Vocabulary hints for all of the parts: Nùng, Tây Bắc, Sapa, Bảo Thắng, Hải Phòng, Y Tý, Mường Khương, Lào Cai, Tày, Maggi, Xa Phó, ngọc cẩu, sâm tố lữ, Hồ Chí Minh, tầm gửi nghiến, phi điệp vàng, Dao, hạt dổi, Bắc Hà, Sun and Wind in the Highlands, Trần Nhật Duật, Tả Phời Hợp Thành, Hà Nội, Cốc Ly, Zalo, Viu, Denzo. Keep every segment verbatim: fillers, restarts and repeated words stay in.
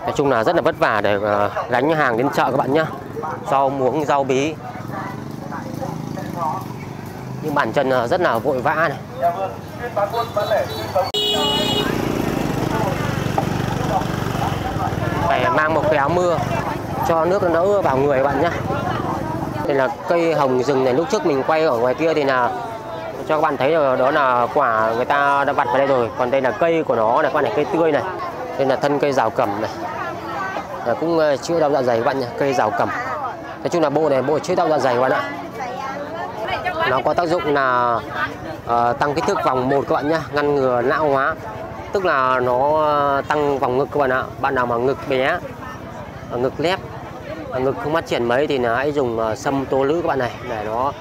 Nói chung là rất là vất vả để gánh hàng đến chợ các bạn nhá. Rau muống, rau bí. Nhưng bàn chân rất là vội vã này. Phải mang một cái áo mưa cho nước nó ưa vào người các bạn nhá. Đây là cây hồng rừng này, lúc trước mình quay ở ngoài kia thì là cho các bạn thấy rồi, đó là quả người ta đã vặt vào đây rồi. Còn đây là cây của nó này, các bạn này, cây tươi này. Đây là thân cây rào cẩm này. Là cũng chữa đau dạ dày các bạn nhá, cây rào cẩm. Nói chung là bộ này bộ chữa đau dạ dày các bạn ạ. Nó có tác dụng là uh, tăng kích thước vòng một các bạn nhá, ngăn ngừa lão hóa. Tức là nó tăng vòng ngực các bạn ạ. Bạn nào mà ngực bé, ngực lép, ngực không phát triển mấy thì là hãy dùng sâm tố lữ các bạn này, để nó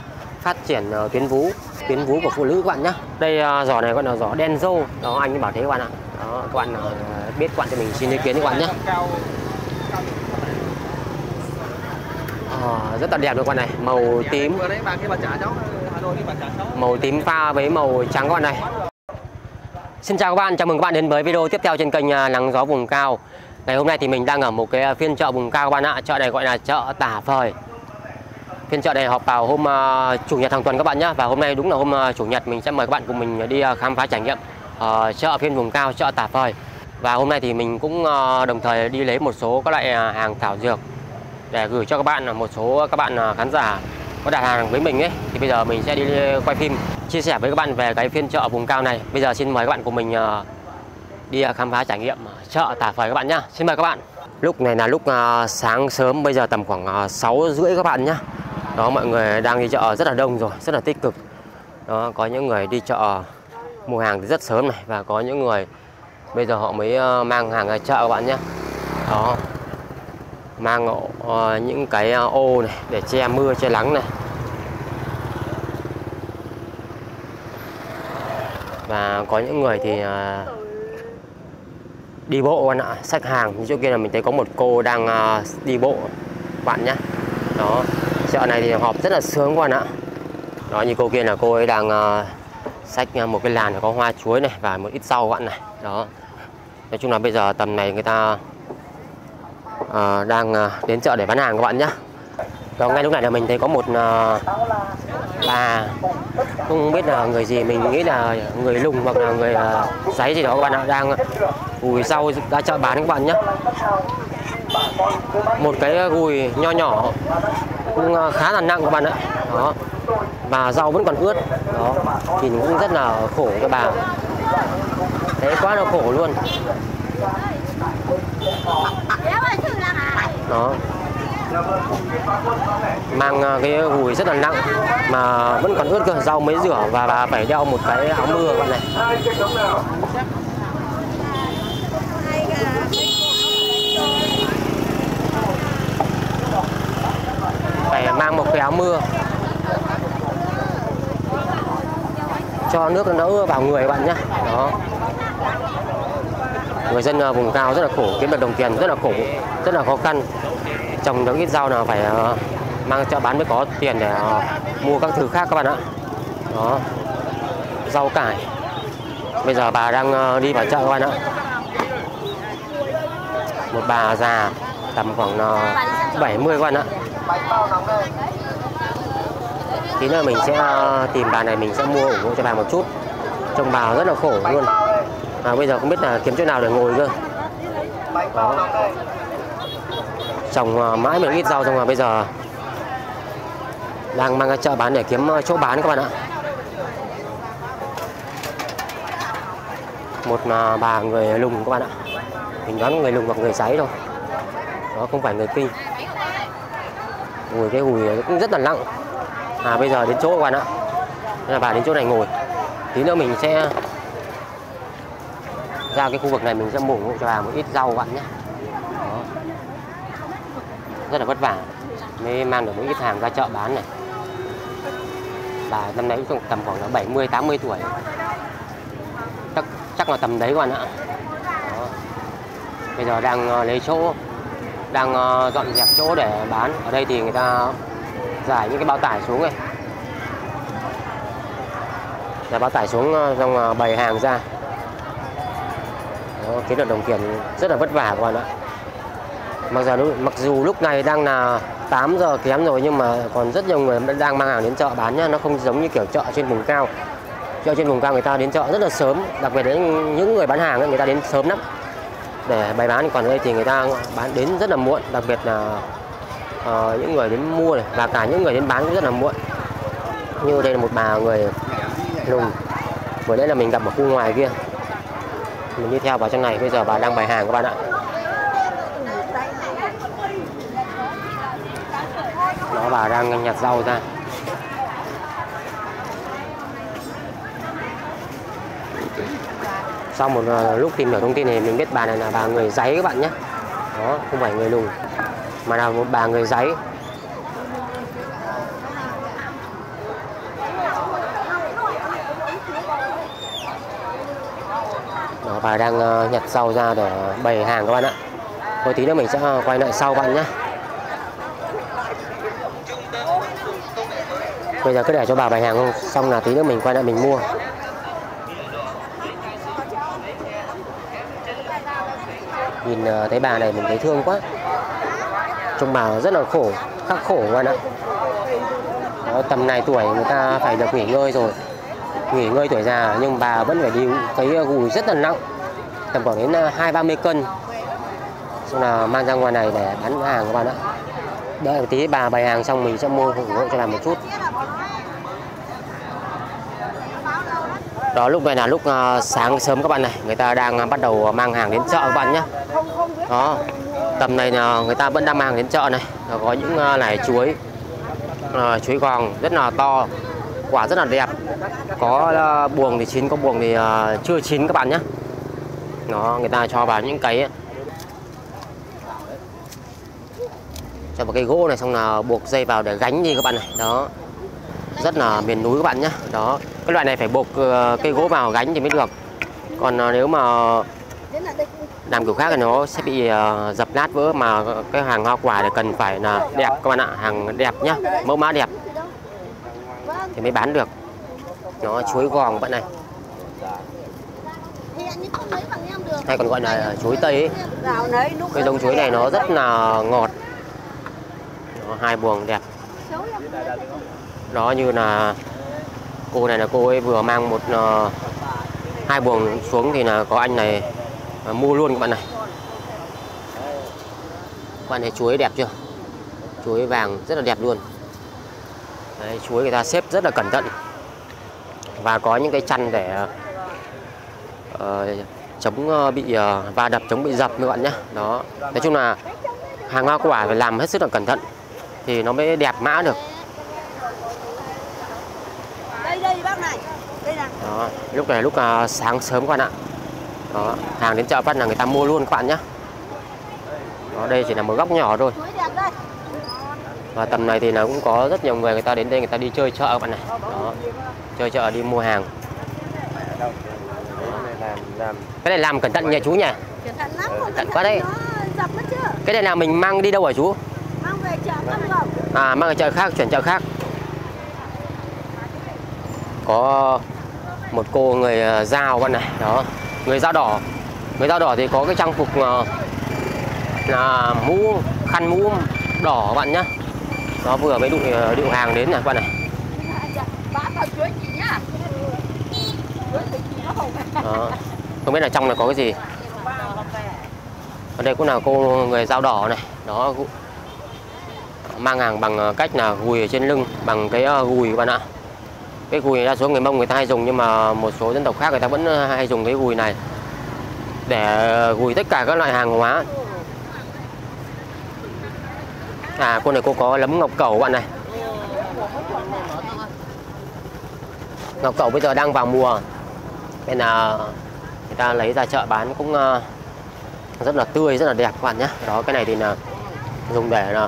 phát triển tuyến vú, tuyến vú của phụ nữ các bạn nhá. Đây giỏ này gọi là giỏ đen dâu, đó anh ấy bảo thế các bạn ạ. Đó, các bạn biết, các bạn cho mình xin ý kiến các bạn nhé. À, rất là đẹp luôn các bạn này, màu tím, màu tím pha với màu trắng các bạn này. Xin chào các bạn, chào mừng các bạn đến với video tiếp theo trên kênh Nắng Gió Vùng Cao. Ngày hôm nay thì mình đang ở một cái phiên chợ vùng cao các bạn ạ. Chợ này gọi là chợ Tả Phời. Phiên chợ này họp vào hôm chủ nhật hàng tuần các bạn nhé. Và hôm nay đúng là hôm chủ nhật, mình sẽ mời các bạn cùng mình đi khám phá trải nghiệm ở chợ phiên vùng cao, chợ Tả Phời. Và hôm nay thì mình cũng đồng thời đi lấy một số các loại hàng thảo dược để gửi cho các bạn, một số các bạn khán giả có đặt hàng với mình ấy. Thì bây giờ mình sẽ đi quay phim chia sẻ với các bạn về cái phiên chợ vùng cao này. Bây giờ xin mời các bạn của mình đi khám phá trải nghiệm chợ Tả Phời các bạn nhá. Xin mời các bạn. Lúc này là lúc sáng sớm, bây giờ tầm khoảng sáu rưỡi các bạn nhá. Đó, mọi người đang đi chợ rất là đông rồi, rất là tích cực. Đó, có những người đi chợ mua hàng thì rất sớm này, và có những người bây giờ họ mới mang hàng ra chợ các bạn nhá. Đó, mang uh, những cái ô này để che mưa che nắng này. Và có những người thì uh, đi bộ bạn ạ, xách hàng. Như trước kia là mình thấy có một cô đang uh, đi bộ bạn nhá. Đó, chợ này thì họp rất là sướng các bạn ạ. Đó, như cô kia là cô ấy đang uh, xách một cái làn có hoa chuối này và một ít rau các bạn này. Đó, nói chung là bây giờ tầm này người ta À, đang à, đến chợ để bán hàng các bạn nhé. Đó, ngay lúc này là mình thấy có một à, bà, không biết là người gì, mình nghĩ là người lùng hoặc là người à, giấy gì đó các bạn ạ, đang gùi rau ra chợ bán các bạn nhé. Một cái gùi nho nhỏ cũng à, khá là nặng các bạn ạ. Đó, và rau vẫn còn ướt. Đó, thì cũng rất là khổ cho bà, thế quá là khổ luôn. Đó, mang cái gùi rất là nặng mà vẫn còn ướt cơ, rau mới rửa, và bà phải đeo một cái áo mưa các bạn này. Phải mang một cái áo mưa cho nước nó ưa vào người các bạn nhé. Đó, người dân vùng cao rất là khổ, kiếm được đồng tiền rất là khổ, rất là khó khăn. Trồng được ít rau nào phải mang chợ bán mới có tiền để mua các thứ khác các bạn ạ. Đó, rau cải. Bây giờ bà đang đi vào chợ các bạn ạ. Một bà già tầm khoảng bảy mươi các bạn ạ. Tí nữa mình sẽ tìm bà này, mình sẽ mua ủng hộ cho bà một chút. Trông bà rất là khổ luôn. À, bây giờ không biết là kiếm chỗ nào để ngồi cơ. Đó, trồng mãi mình ít rau xong rồi bây giờ đang mang ra chợ bán để kiếm chỗ bán các bạn ạ. Một bà người lùng các bạn ạ, mình đoán người lùng hoặc người giấy thôi. Đó, không phải người Kinh. Ngồi cái gùi cũng rất là nặng. À, bây giờ đến chỗ các bạn ạ, nên là bà đến chỗ này ngồi. Tí nữa mình sẽ ra cái khu vực này, mình sẽ mua ủng hộ cho bà một ít rau các bạn nhé. Đó, rất là vất vả mới mang được một ít hàng ra chợ bán này. Bà năm nay cũng tầm khoảng là bảy mươi tám mươi tuổi, chắc chắc là tầm đấy các bạn ạ. Đó, bây giờ đang lấy chỗ, đang dọn dẹp chỗ để bán. Ở đây thì người ta giải những cái bao tải xuống này, là bao tải xuống xong bày hàng ra. kỹ thuật đồng tiền rất là vất vả các bạn ạ. Mặc dù mặc dù lúc này đang là tám giờ kém rồi nhưng mà còn rất nhiều người đang mang hàng đến chợ bán nhá, nó không giống như kiểu chợ trên vùng cao. Chợ trên vùng cao người ta đến chợ rất là sớm, đặc biệt đến những người bán hàng ấy, người ta đến sớm lắm để bày bán. Còn ở đây thì người ta bán đến rất là muộn, đặc biệt là uh, những người đến mua này và cả những người đến bán cũng rất là muộn. Như đây là một bà người lùng, vừa nãy là mình gặp ở khu ngoài kia, mình đi theo vào trong này, bây giờ bà đang bày hàng các bạn ạ. Đó, bà đang nhặt rau ra. Sau một lúc tìm hiểu thông tin thì mình biết bà này là bà người Giấy các bạn nhé. Đó, không phải người lùng mà là một bà người Giấy. Đó, bà đang nhặt rau ra để bày hàng các bạn ạ. Thôi tí nữa mình sẽ quay lại sau bạn nhé. Bây giờ cứ để cho bà bày hàng không? Xong là tí nữa mình quay lại mình mua. Nhìn thấy bà này mình thấy thương quá, trông bà rất là khổ, khắc khổ các bạn ạ. Đó, tầm này tuổi người ta phải được nghỉ ngơi rồi, nghỉ ngơi tuổi già, nhưng bà vẫn phải đi cái gùi rất là nặng, tầm khoảng đến hai ba mươi cân, xong là mang ra ngoài này để bán hàng các bạn ạ. Đợi tí bà bày hàng xong mình sẽ mua ủng hộ cho bà một chút. Đó, lúc này là lúc sáng sớm các bạn này, người ta đang bắt đầu mang hàng đến chợ các bạn nhé. Đó, tầm này là người ta vẫn đang mang đến chợ này. Có những lải chuối, chuối gòn rất là to, quả rất là đẹp. Có buồng thì chín, có buồng thì chưa chín các bạn nhé. Đó, người ta cho vào những cái, cho vào cái gỗ này, xong là buộc dây vào để gánh đi các bạn này. Đó, rất là miền núi các bạn nhé. Đó, cái loại này phải buộc cây gỗ vào gánh thì mới được, còn nếu mà làm kiểu khác thì nó sẽ bị dập nát vỡ. Mà cái hàng hoa quả này cần phải là đẹp các bạn ạ, hàng đẹp nhá, mẫu mã đẹp thì mới bán được. Nó chuối gòn bạn này, hay còn gọi là chuối tây ấy. Cái giống chuối này nó rất là ngọt. Đó, hai buồng đẹp. Đó, như là cô này là cô ấy vừa mang một uh, hai buồng xuống thì là có anh này uh, mua luôn các bạn này. Các bạn thấy chuối đẹp chưa? Chuối vàng rất là đẹp luôn. Đấy, chuối người ta xếp rất là cẩn thận và có những cái chăn để uh, chống uh, bị uh, va đập, chống bị dập các bạn nhé. Đó, nói chung là hàng hoa quả phải làm hết sức là cẩn thận thì nó mới đẹp mã được. Đó, lúc này lúc uh, sáng sớm các bạn ạ. Đó, hàng đến chợ phát là người ta mua luôn các bạn nhé. Đó, đây chỉ là một góc nhỏ thôi. Và tầm này thì nó cũng có rất nhiều người, người ta đến đây người ta đi chơi chợ các bạn này. Đó, chơi chợ đi mua hàng. Đó, cái này làm cẩn thận nha chú nhỉ. Cẩn thận quá đấy. Cái này là mình mang đi đâu hả chú? Mang về chợ khác. À, mang về chợ khác, chuyển chợ khác. Có một cô người Dao con này, đó, người Dao đỏ, người Dao đỏ thì có cái trang phục là mũ, khăn mũ đỏ các bạn nhá. Nó vừa mới đụng điệu hàng đến này các bạn này. Đó, không biết là trong này có cái gì. Ở đây cũng là cô người Dao đỏ này, đó, mang hàng bằng cách là gùi ở trên lưng, bằng cái gùi các bạn ạ. Cái gùi này đa số người Mông người ta hay dùng, nhưng mà một số dân tộc khác người ta vẫn hay dùng cái gùi này để gùi tất cả các loại hàng hóa. À, cô này cô có lấm ngọc cẩu bạn này. Ngọc cẩu bây giờ đang vào mùa nên là người ta lấy ra chợ bán cũng rất là tươi, rất là đẹp các bạn nhé. Đó, cái này thì là dùng để là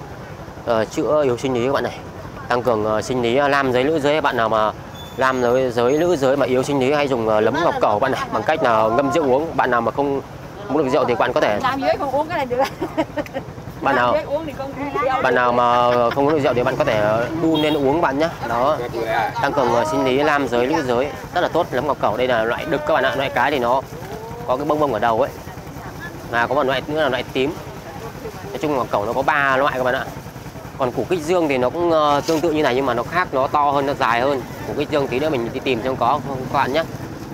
uh, chữa yếu sinh lý các bạn này, tăng cường uh, sinh lý. Nam giới, nữ giới, bạn nào mà nam giới, giới nữ giới mà yếu sinh lý hay dùng uh, lấm ngọc cẩu bạn này, bằng cách là ngâm rượu uống. Bạn nào mà không uống được rượu thì bạn có thể nam giới không uống cái này được. Bạn nào bạn nào mà không uống được rượu thì bạn có thể đun lên uống bạn nhé. Đó, tăng cường uh, sinh lý nam giới, nữ giới rất là tốt. Lấm ngọc cẩu đây là loại đực các bạn ạ, loại cái thì nó có cái bông bông ở đầu ấy. là có một loại nữa là loại tím. Nói chung là cẩu nó có ba loại các bạn ạ. Còn củ kích dương thì nó cũng uh, tương tự như này nhưng mà nó khác, nó to hơn, nó dài hơn. Củ kích dương tí nữa mình đi tìm xem có không các bạn nhé.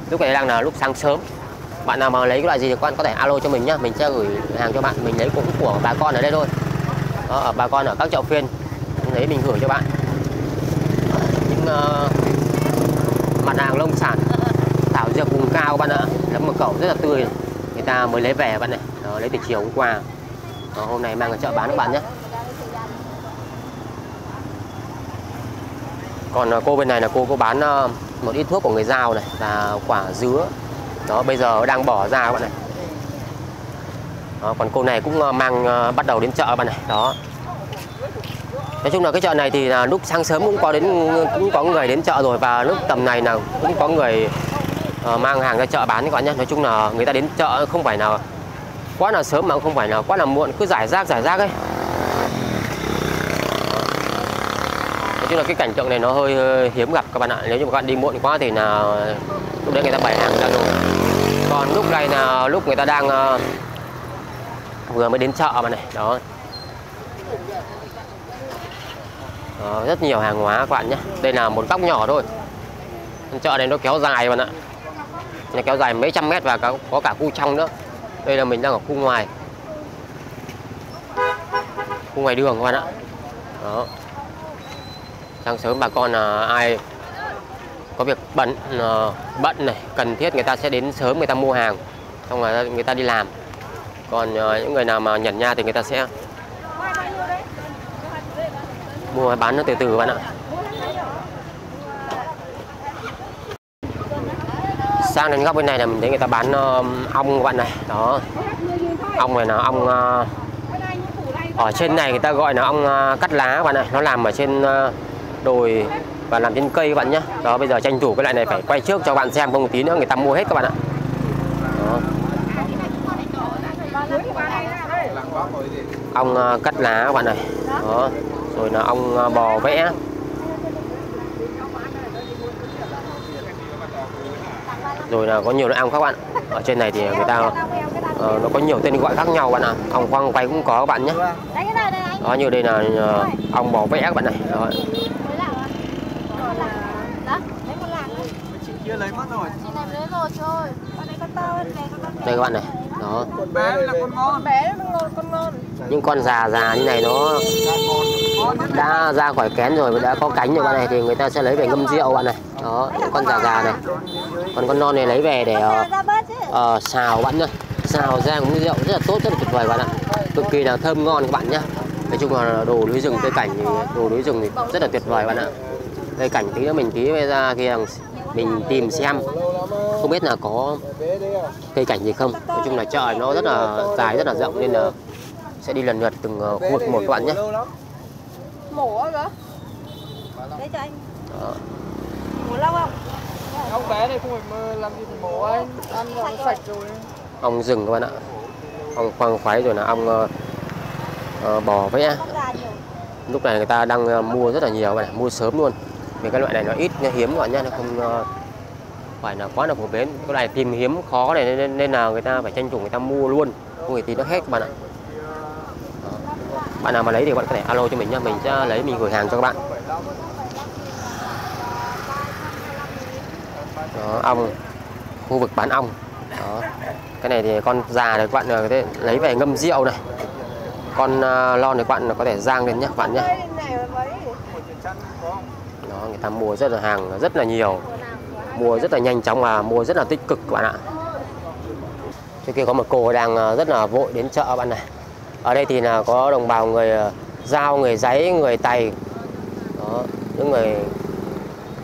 Lúc này đang là lúc sáng sớm. Bạn nào mà lấy cái loại gì thì các bạn có thể alo cho mình nhé, mình sẽ gửi hàng cho bạn. Mình lấy cũng của bà con ở đây thôi. Đó, ở bà con ở các chợ phiên đấy mình gửi cho bạn. Những uh, mặt hàng nông sản, thảo dược vùng cao bạn ạ, nấm cẩu rất là tươi, người ta mới lấy về bạn này. Đó, lấy từ chiều hôm qua. Đó, hôm nay mang ở chợ bán các bạn nhé. Còn cô bên này là cô có bán một ít thuốc của người Dao này và quả dứa. Đó, bây giờ đang bỏ ra các bạn này. Đó, còn cô này cũng mang bắt đầu đến chợ các bạn này. Đó. Nói chung là cái chợ này thì là lúc sáng sớm cũng có đến cũng có người đến chợ rồi, và lúc tầm này là cũng có người mang hàng ra chợ bán các bạn nhé. Nói chung là người ta đến chợ không phải là quá là sớm mà cũng không phải là quá là muộn, cứ rải rác rải rác ấy. Chứ là cái cảnh tượng này nó hơi, hơi hiếm gặp các bạn ạ. Nếu như các bạn đi muộn quá thì là lúc đấy người ta bày hàng ra luôn. Còn lúc này là lúc người ta đang uh, vừa mới đến chợ mà này. Đó. Đó, rất nhiều hàng hóa các bạn nhé. Đây là một góc nhỏ thôi. Chợ này nó kéo dài bạn ạ. Nó kéo dài mấy trăm mét và có cả khu trong nữa. Đây là mình đang ở khu ngoài. Khu ngoài đường các bạn ạ. Đó. Sáng sớm bà con là ai có việc bận bận này, cần thiết người ta sẽ đến sớm, người ta mua hàng xong rồi người ta đi làm. Còn những người nào mà nhẩn nha thì người ta sẽ mua bán nó từ từ bạn ạ. Sang đến góc bên này là mình thấy người ta bán ong bạn này. Đó, ong này là ong ở trên này người ta gọi là ong cắt lá bạn ạ. Nó làm ở trên đồi và làm trên cây các bạn nhé. Đó, bây giờ tranh thủ cái loại này phải quay trước cho bạn xem, không một tí nữa người ta mua hết các bạn ạ. Đó. Ong cắt lá các bạn này. Đó, rồi là ong bò vẽ. Rồi là có nhiều loại ong các bạn. Ở trên này thì người ta uh, nó có nhiều tên gọi khác nhau các bạn ạ. Ong khoang quay cũng có các bạn nhé. Đó, như đây là uh, ong bò vẽ các bạn này. Đó. Lấy mất rồi. Đây các bạn này, đó. Con bé là con ngon. Những con già già như này nó đã ra khỏi kén rồi, đã có cánh rồi bạn này, thì người ta sẽ lấy về ngâm rượu bạn này. Đó, những con già già này. Còn con non này lấy về để uh, xào bạn nhá. Xào ra ngâm rượu rất là tốt, rất là tuyệt vời bạn ạ. Cực kỳ là thơm ngon các bạn nhá. Nói chung là đồ núi rừng, cây cảnh thì đồ núi rừng thì rất là tuyệt vời bạn ạ. Cây cảnh tí nữa mình tí ra kia mình tìm xem không biết là có cây cảnh gì không. Nói chung là chợ nó rất là dài, rất là rộng nên là sẽ đi lần lượt từng khu vực một các bạn nhé. Đó. Ong rừng các bạn ạ, ong khoang khoái rồi là ong uh, bò vẽ. Lúc này người ta đang mua rất là nhiều này, mua sớm luôn. Vì cái loại này nó ít, nó hiếm các bạn nhé, nó không phải là quá là phổ biến. Cái loại tìm hiếm khó này nên, nên là người ta phải tranh thủ người ta mua luôn, không thì tí nó hết các bạn ạ. Đó. Bạn nào mà lấy thì bạn có thể alo cho mình nhé, mình sẽ lấy mình gửi hàng cho các bạn. Đó, ong, khu vực bán ong. Đó. Cái này thì con già này các bạn có thể lấy về ngâm rượu này. Con lon này các bạn có thể rang lên nhé các bạn nhé. Đó, người ta mua rất là hàng rất là nhiều, mua rất là nhanh chóng và mua rất là tích cực các bạn ạ. Trước kia có một cô đang rất là vội đến chợ bạn này. Ở đây thì là có đồng bào người Dao, người Giấy, người Tày. Đó, những người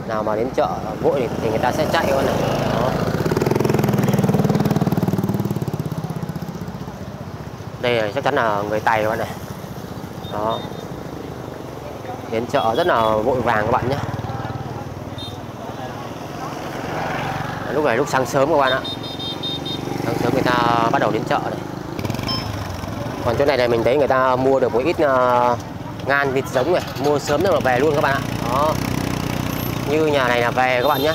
nào mà đến chợ vội thì, thì người ta sẽ chạy bạn này. Đó. Đây là chắc chắn là người Tày bạn này. Đó. Đến chợ rất là vội vàng các bạn nhé. Lúc này lúc sáng sớm các bạn ạ. Sáng sớm người ta bắt đầu đến chợ này. Còn chỗ này này mình thấy người ta mua được một ít ngan vịt giống này, mua sớm rồi là về luôn các bạn ạ. Đó. Như nhà này là về các bạn nhé.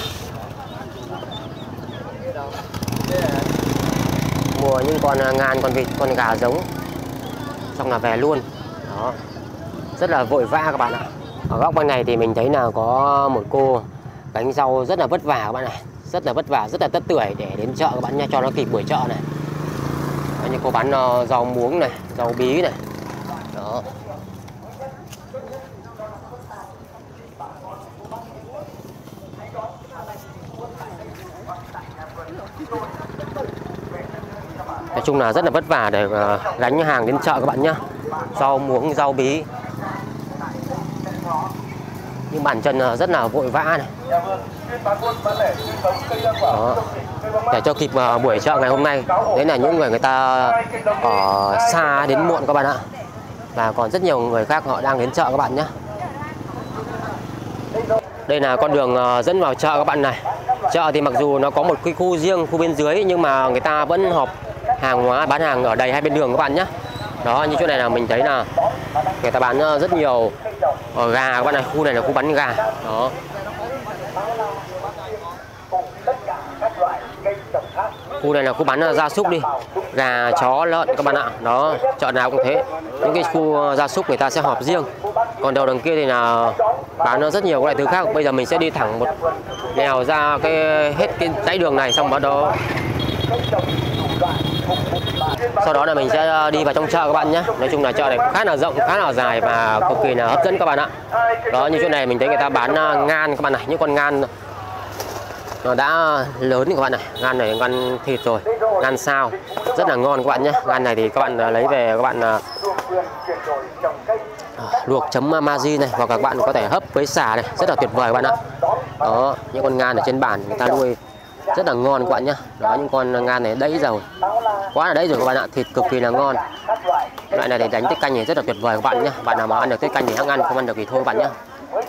mua những con ngàn, con vịt, con gà giống xong là về luôn. Đó, rất là vội vã các bạn ạ. Ở góc bên này thì mình thấy là có một cô cánh rau rất là vất vả các bạn ạ, rất là vất vả, rất là tất tưởi để đến chợ các bạn nha, cho nó kịp buổi chợ này. Đó, như cô bán rau muống này, rau bí này. Đó, nói chung là rất là vất vả để gánh hàng đến chợ các bạn nhé. Rau muống, rau bí, những bàn chân rất là vội vã này. Đó, để cho kịp buổi chợ ngày hôm nay. Đấy là những người người ta ở xa đến muộn các bạn ạ, và còn rất nhiều người khác họ đang đến chợ các bạn nhé. Đây là con đường dẫn vào chợ các bạn này. Chợ thì mặc dù nó có một cái khu riêng, khu bên dưới, nhưng mà người ta vẫn họp hàng hóa, bán hàng ở đầy hai bên đường các bạn nhé. Đó, như chỗ này là mình thấy là người ta bán rất nhiều ở gà các bạn này. Khu này là khu bán gà. Đó, khu này là khu bán gia súc đi, gà, chó, lợn các bạn ạ. Đó, chợ nào cũng thế, những cái khu gia súc người ta sẽ họp riêng. Còn đầu đằng kia thì là bán rất nhiều các loại thứ khác. Bây giờ mình sẽ đi thẳng một nẻo ra cái hết cái dãy đường này, xong bắt đầu sau đó là mình sẽ đi vào trong chợ các bạn nhé. Nói chung là chợ này khá là rộng, khá là dài và cực kỳ là hấp dẫn các bạn ạ. Đó, như chỗ này mình thấy người ta bán ngan các bạn này, những con ngan nó đã lớn các bạn này. Ngan này ngan thịt rồi, ngan sao rất là ngon các bạn nhé. Ngan này thì các bạn lấy về các bạn à, luộc chấm Maggi này, hoặc các bạn có thể hấp với sả này, rất là tuyệt vời các bạn ạ. Đó, những con ngan ở trên bản người ta nuôi rất là ngon các bạn nhé. Đó, những con ngan này đẫy rồi, quá là đẫy rồi các bạn ạ, thịt cực kỳ là ngon. Loại này để đánh tiết canh thì rất là tuyệt vời các bạn nhé. Bạn nào mà ăn được tiết canh thì hãng ăn, không ăn được thì thôi các bạn nhé.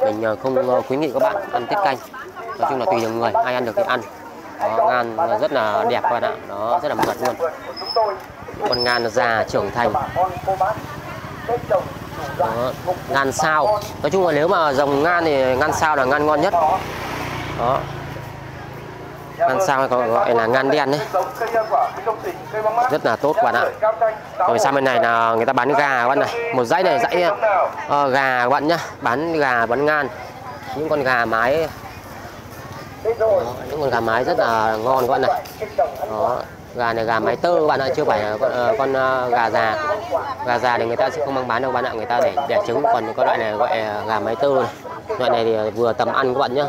Mình không khuyến nghị các bạn ăn tiết canh, nói chung là tùy từng người, ai ăn được thì ăn. Đó, ngan rất là đẹp các bạn ạ, nó rất là mượt luôn. Con ngan già trưởng thành. Đó, ngan sao, nói chung là nếu mà dòng ngan thì ngan sao là ngan ngon nhất. Đó, ngan sao còn gọi là ngan đen đấy, rất là tốt các bạn ạ. Rồi sang bên này là người ta bán gà các bạn này, một dãy này dãy uh, gà các bạn nhá, bán gà, bán ngan, những con gà mái. Đó, những con gà mái rất là ngon các bạn này. Đó, gà này gà mái tơ các bạn ạ, chưa phải là con, uh, con uh, gà già. Gà già thì người ta sẽ không mang bán đâu các bạn ạ, người ta để đẻ trứng. Còn có loại này gọi gà mái tơ này, loại này thì vừa tầm ăn các bạn nhá.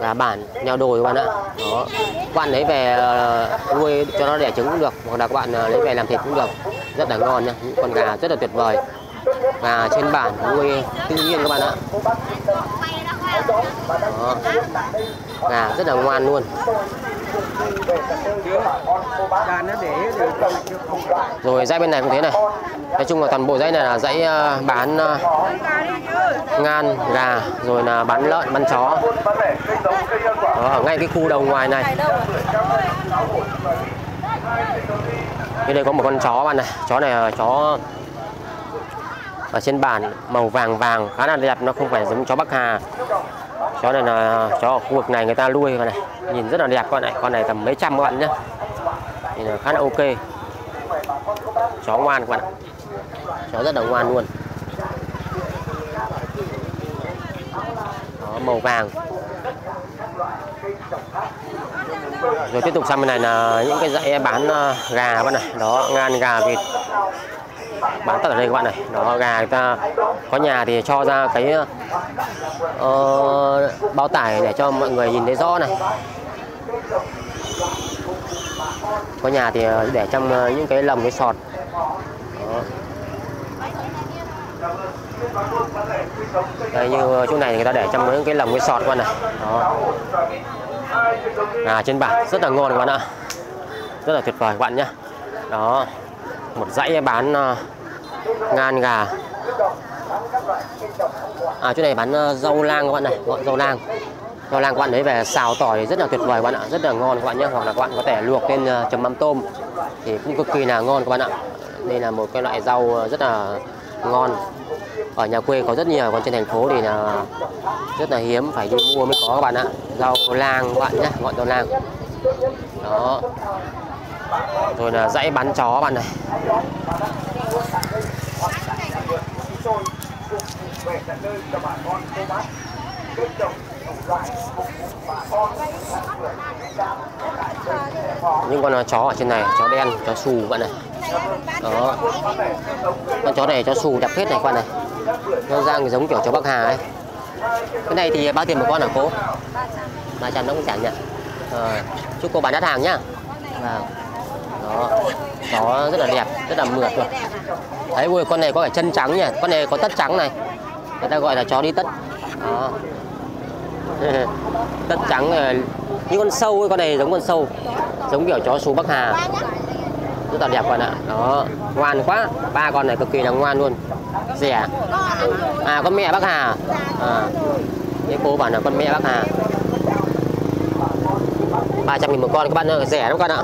Gà bản nheo đồi các bạn ạ. Đó, các bạn lấy về nuôi cho nó đẻ trứng cũng được, hoặc là các bạn lấy về làm thịt cũng được, rất là ngon nha. Những con gà rất là tuyệt vời, gà trên bản nuôi tự nhiên các bạn ạ. Đó, gà rất là ngoan luôn. Rồi dãy bên này cũng thế này, nói chung là toàn bộ dãy này là dãy bán ngan, gà, rồi là bán lợn, bán chó. Đó, ở ngay cái khu đầu ngoài này, cái đây có một con chó bạn này, chó này là chó ở trên bản màu vàng vàng, khá là đẹp, nó không phải giống chó Bắc Hà. Chó này là chó ở khu vực này người ta nuôi con này, nhìn rất là đẹp con này, con này tầm mấy trăm các bạn nhé, thì là khá là ok, chó ngoan các bạn, chó rất là ngoan luôn. Đó, màu vàng. Rồi tiếp tục sang bên này là những cái dãy bán gà các bạn này, đó ngan, gà, vịt, bán tất ở đây các bạn này. Đó, gà người ta có nhà thì cho ra cái uh, bao tải để cho mọi người nhìn thấy rõ này, có nhà thì để trong những cái lồng, cái sọt. Đó, đây như chỗ này người ta để trong những cái lồng, cái sọt các bạn này. Đó, gà trên bản rất là ngon các bạn ạ, rất là tuyệt vời các bạn nhé. Đó, một dãy bán uh, ngan, gà. À, chỗ này bán uh, rau lang các bạn này, gọi rau lang. Rau lang các bạn lấy về xào tỏi rất là tuyệt vời các bạn ạ, rất là ngon các bạn nhé, hoặc là các bạn có thể luộc lên uh, chấm mắm tôm thì cũng cực kỳ là ngon các bạn ạ. Đây là một cái loại rau rất là ngon, ở nhà quê có rất nhiều, còn trên thành phố thì là rất là hiếm, phải đi mua mới có các bạn ạ. Rau lang các bạn nhé, gọi rau lang. Đó, Rồi là dãy bán chó bạn này. Những con chó ở trên này, chó đen, chó xù bạn này. Đó. Con chó này chó xù đẹp hết này các bạn này. Nó ra giống kiểu chó Bắc Hà ấy. Cái này thì bao tiền một con hả cô? ba trăm nó cũng rẻ nhỉ. À, chúc cô bán đắt hàng nhá. À, đó. Đó rất là đẹp, rất là mượt luôn. Đấy, ui, con này có phải chân trắng nhỉ? Con này có tất trắng này. Người ta gọi là chó đi tất. Đó. Tất trắng này. Như con sâu ấy, con này giống con sâu. Giống kiểu chó xù Bắc Hà. Rất là đẹp con ạ. Đó, ngoan quá. Ba con này cực kỳ là ngoan luôn. Rẻ. À, con mẹ Bắc Hà. À. Cái cô bảo là con mẹ Bắc Hà. ba trăm nghìn một con các bạn ơi, rẻ lắm con ạ.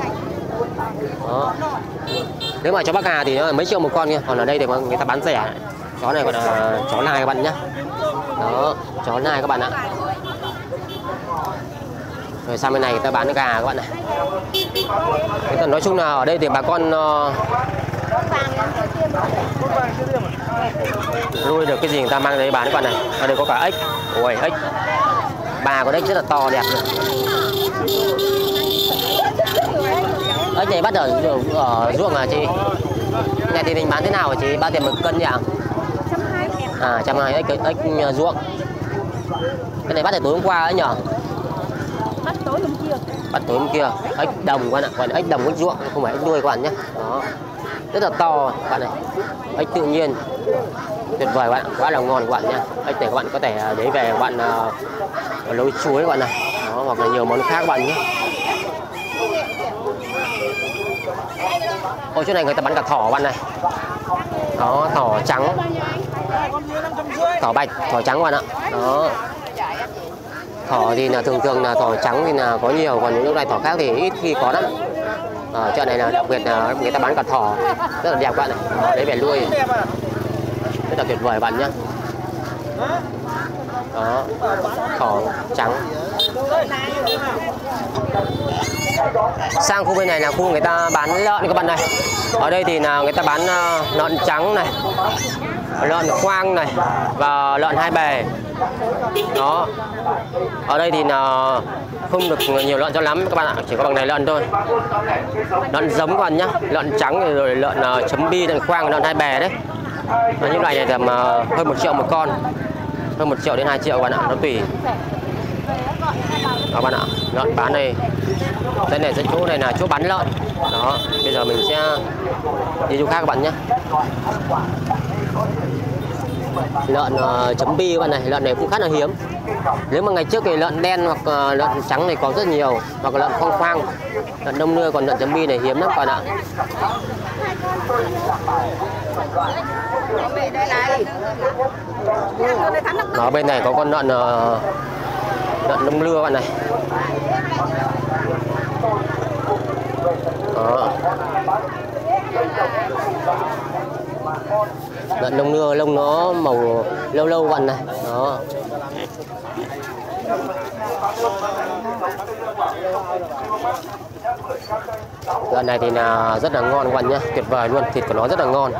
Đó. Nếu mà chó Bắc Hà thì nó là mấy triệu một con nha. Còn ở đây thì người ta bán rẻ. Chó này còn là chó nai các bạn nhá. Đó, chó nai các bạn ạ. Rồi sang bên này người ta bán gà các bạn này. Thế nói chung là ở đây thì bà con nuôi uh, được cái gì người ta mang đấy bán các bạn này. Ở đây có cả ếch. Ôi ếch. Bà con ếch rất là to đẹp này. Ếch này bắt ở ở ruộng à chị? Này thì mình bán thế nào hả chị? Bao tiền một cân nhỉ? À, một trăm hai mươi ếch, ếch ruộng. Cái này bắt ở tối hôm qua ấy nhỉ? Bắt tối hôm kia. Bắt tối hôm kia. Ếch đồng các bạn ạ, gọi là ếch đồng ếch ruộng, không phải ếch nuôi các bạn nhé. Đó. Rất là to các bạn này. Ếch tự nhiên. Tuyệt vời các bạn, quá là ngon các bạn nhé. Ếch này các bạn có thể lấy về các bạn uh, nấu chuối các bạn này. Đó, hoặc là nhiều món khác các bạn nhé. Ôi, chỗ này người ta bán cả thỏ bạn này. Đó, thỏ trắng. Thỏ bạch, thỏ trắng bạn ạ. Đó. Thỏ thì là thường thường là thỏ trắng thì là có nhiều, còn những lúc này thỏ khác thì ít khi có lắm. Ở chợ này là đặc biệt là người ta bán cả thỏ. Rất là đẹp bạn này. Đó, đấy về nuôi. Rất là tuyệt vời bạn nhé. Đó, thỏ trắng. Sang khu bên này là khu người ta bán lợn các bạn này. Ở đây thì là người ta bán lợn trắng này, lợn khoang này và lợn hai bề. Đó. Ở đây thì là không được nhiều lợn cho lắm các bạn ạ, chỉ có bằng này lợn thôi. Lợn giống các bạn nhá, lợn trắng rồi lợn chấm bi, lợn khoang, lợn hai bề đấy. Và những loại này tầm hơn một triệu một con. Hơn một triệu đến hai triệu các bạn ạ, nó tùy. Đó bạn ạ, lợn bán đây. Đây này, chỗ này là chỗ bán lợn. Đó, bây giờ mình sẽ đi chỗ khác các bạn nhé. Lợn uh, chấm bi các bạn này, lợn này cũng khá là hiếm. Nếu mà ngày trước thì lợn đen hoặc uh, lợn trắng này có rất nhiều, hoặc lợn khoang khoang, lợn đông nuôi, còn lợn chấm bi này hiếm lắm các bạn ạ. Đó, bên này có con lợn uh, lợn đông lưa bạn này. Đó. Lợn đông lưa lông nó màu lâu lâu bạn này. Đó. Lợn này thì là rất là ngon các bạn nhé, tuyệt vời luôn, thịt của nó rất là ngon.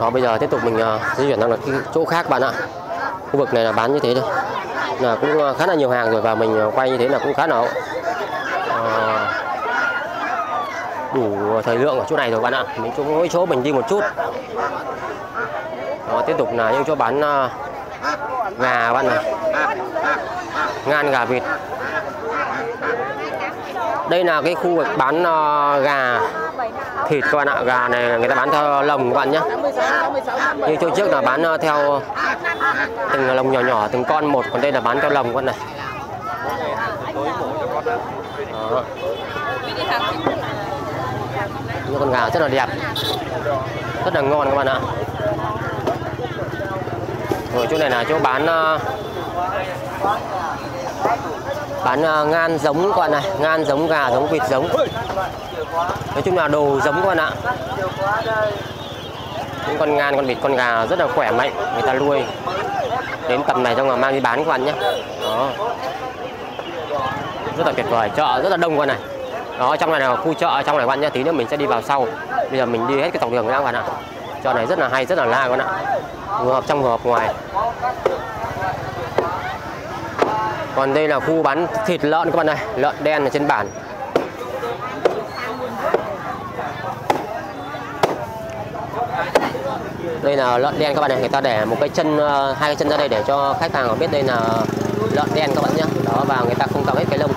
Đó, bây giờ tiếp tục mình di chuyển sang cái chỗ khác bạn ạ. Khu vực này là bán như thế thôi. Là cũng khá là nhiều hàng rồi và mình quay như thế là cũng khá là à, đủ thời lượng ở chỗ này rồi bạn ạ. Mình chỗ mỗi chỗ mình đi một chút. Đó, tiếp tục là những chỗ bán uh, gà bạn này, ngan gà vịt. Đây là cái khu vực bán uh, gà thịt các bạn ạ. Gà này người ta bán theo lồng các bạn nhé. Như chỗ trước là bán theo từng lồng nhỏ nhỏ, từng con một, còn đây là bán theo lồng con này. Đó. Những con gà rất là đẹp, rất là ngon các bạn ạ. Ở chỗ này là chỗ bán bán ngan giống các bạn này, ngan giống gà, giống vịt, giống. Nói chung là đồ giống các bạn ạ. Những con ngan, con vịt, con gà rất là khỏe mạnh, người ta nuôi đến tầm này xong là mang đi bán các bạn nhé. Đó. Rất là tuyệt vời, chợ rất là đông các bạn này. Đó, trong này là khu chợ, trong này các bạn nhé, tí nữa mình sẽ đi vào sau. Bây giờ mình đi hết cái dọc đường nữa các bạn ạ. Chợ này rất là hay, rất là la các bạn ạ. Vừa hợp trong vừa hợp ngoài. Còn đây là khu bán thịt lợn các bạn này, lợn đen ở trên bản. Đây là lợn đen các bạn này, người ta để một cái chân, hai cái chân ra đây để cho khách hàng họ biết đây là lợn đen các bạn nhé. Đó, và người ta không cầm hết cái lông,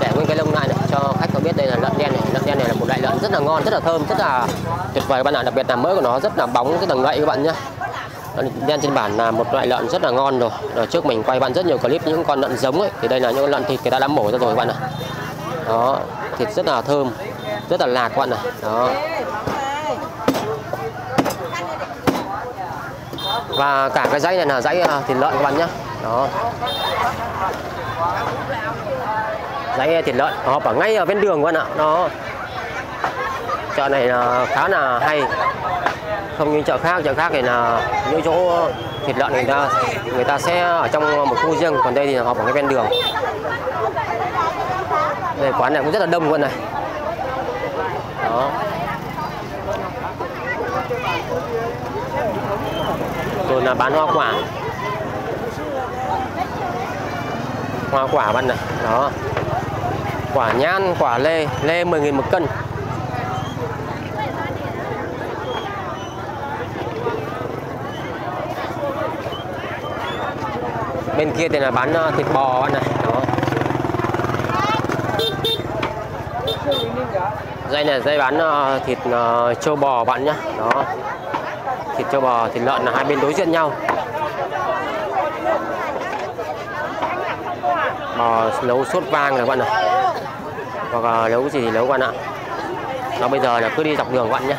để nguyên cái lông này, này cho khách họ biết đây là lợn đen này. Lợn đen này là một loại lợn rất là ngon, rất là thơm, rất là tuyệt vời các bạn ạ. Đặc biệt là mỡ của nó rất là bóng, rất là ngậy các bạn nhé. Lợn đen trên bản là một loại lợn rất là ngon rồi. Rồi trước mình quay bạn rất nhiều clip những con lợn giống ấy, thì đây là những con lợn thịt người ta đã mổ ra rồi các bạn ạ. Đó, thịt rất là thơm, rất là lạt các bạn ạ. Đó. Và cả cái dãy này là dãy thịt lợn các bạn nhé. Đó. Dãy thịt lợn họp ở ngay ở bên đường các bạn ạ. Đó. Chợ này là khá là hay. Không như chợ khác, chợ khác thì là những chỗ thịt lợn người ta người ta sẽ ở trong một khu riêng, còn đây thì họp ở cái ven đường. Đây, quán này cũng rất là đông luôn này. Đó. Rồi là bán hoa quả, hoa quả bạn này, đó, quả nhãn, quả lê, lê mười nghìn một cân. Bên kia thì là bán thịt bò bạn này, đó. Dây này dây bán thịt trâu bò bạn nhá, đó. Thịt trâu bò, thịt lợn là hai bên đối diện nhau. Bò nấu sốt vang này các bạn này. Hoặc nấu gì thì nấu các bạn ạ. Đó, bây giờ là cứ đi dọc đường các bạn nhé.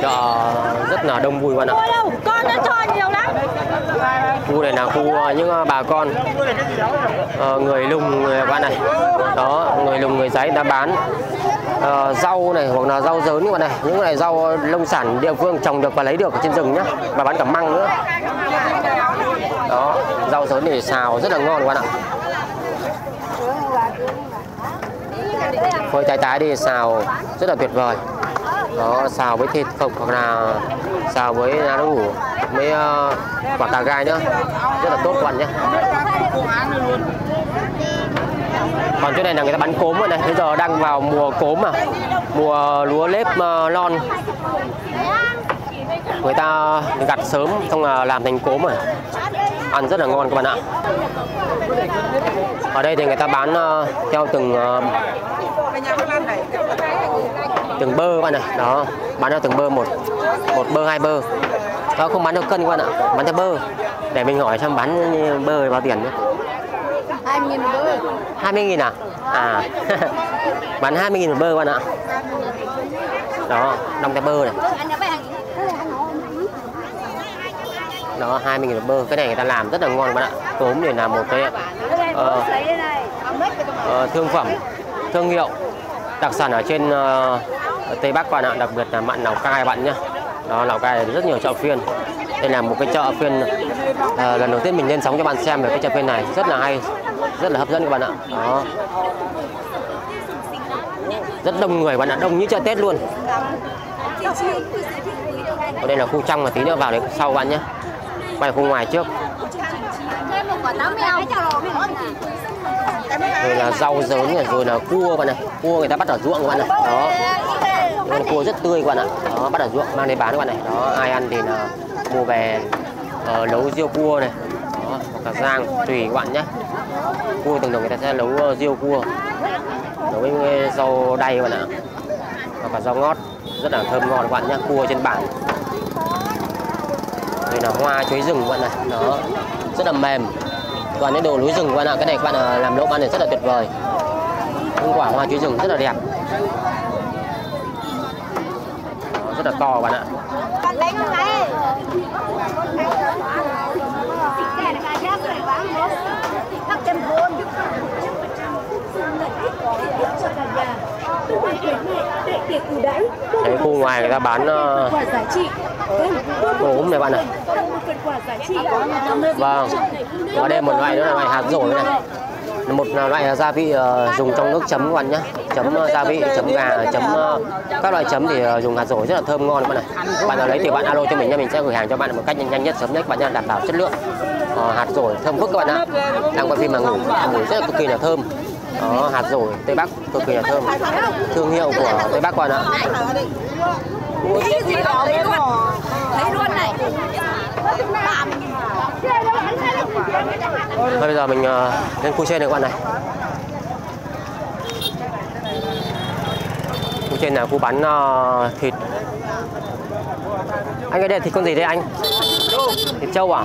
Chợ rất là đông vui các bạn ạ. Khu này là khu những bà con người lùng người các bạn này. Đó, người lùng người Giấy đã bán À, rau này hoặc là rau dớn các bạn này, những này rau nông sản địa phương trồng được và lấy được ở trên rừng nhá, và bán cả măng nữa. Đó, rau dớn để xào rất là ngon các bạn ạ. Phơi tái tái đi xào rất là tuyệt vời. Đó, xào với thịt không hoặc là xào với lá đu đủ, với uh, quả cà gai nữa, rất là tốt các bạn nhé. Còn chỗ này là người ta bán cốm rồi này, bây giờ đang vào mùa cốm mà, mùa lúa lép non, người ta gặt sớm xong là làm thành cốm rồi, ăn rất là ngon các bạn ạ. Ở đây thì người ta bán theo từng từng bơ các bạn này, đó, bán theo từng bơ, một một bơ hai bơ, đó, không bán theo cân các bạn ạ, bán theo bơ. Để mình hỏi xem bán bơ bao tiền nhé. hai mươi nghìn một bơ. hai mươi nghìn à? À. Bán hai mươi nghìn một bơ các bạn ạ. Đó, năm cái bơ này. Đó, hai mươi nghìn một bơ. Cái này người ta làm rất là ngon các bạn ạ. Cốm này là một cái uh, uh, thương phẩm, thương hiệu đặc sản ở trên uh, Tây Bắc các bạn ạ, đặc biệt là mạn Lào Cai bạn nhé. Đó, Lào Cai rất nhiều chợ phiên. Đây là một cái chợ phiên à, lần đầu tiên mình lên sóng cho bạn xem về cái chợ phiên này, rất là hay, rất là hấp dẫn các bạn ạ. Đó. Rất đông người bạn ạ, đông như chợ Tết luôn. Ở đây là khu trong, mà tí nữa vào đấy sau bạn nhé. Quay khu ngoài trước. Rồi là rau dớn này, rồi là cua bạn này, cua người ta bắt ở ruộng các bạn này. Đó. Con cua rất tươi các bạn ạ. Đó, bắt ở ruộng mang đến bán các bạn này. Đó, ai ăn thì là mua về uh, nấu riêu cua này, đó, cả rang tùy các bạn nhé. Cua từng đồng người ta sẽ nấu uh, riêu cua, nấu với rau đay các bạn ạ, và cả rau ngót rất là thơm ngon các bạn nhé. Cua trên bản, đây là hoa chuối rừng các bạn này, nó rất là mềm, toàn những đồ núi rừng các bạn ạ. Cái này các bạn làm nấu ăn này rất là tuyệt vời, những quả hoa chuối rừng rất là đẹp, nó rất là to các bạn ạ. Đấy, khu ngoài người ta bán cốm này bạn ạ. Vâng, có đây một loại nữa là loại hạt dổi này. Một loại gia vị dùng trong nước chấm các bạn nhé, chấm gia vị, chấm gà, chấm các loại chấm thì dùng hạt dổi rất là thơm ngon các bạn này. Bạn nào lấy thì bạn alo cho mình nha, mình sẽ gửi hàng cho bạn một cách nhanh nhất, sớm nhất bạn nha, đảm bảo chất lượng. Ờ, hạt dổi thơm phức các bạn ạ, đang quay phim mà ngủ, ngủ rất là cực kỳ là thơm. Đó, hạt dổi Tây Bắc cực kỳ là thơm, thương hiệu của Tây Bắc các bạn ạ. Và bây giờ mình uh, lên khu trên này các bạn này. Khu trên là khu bán uh, thịt. Anh cái đây thịt con gì đấy anh? Thịt trâu à?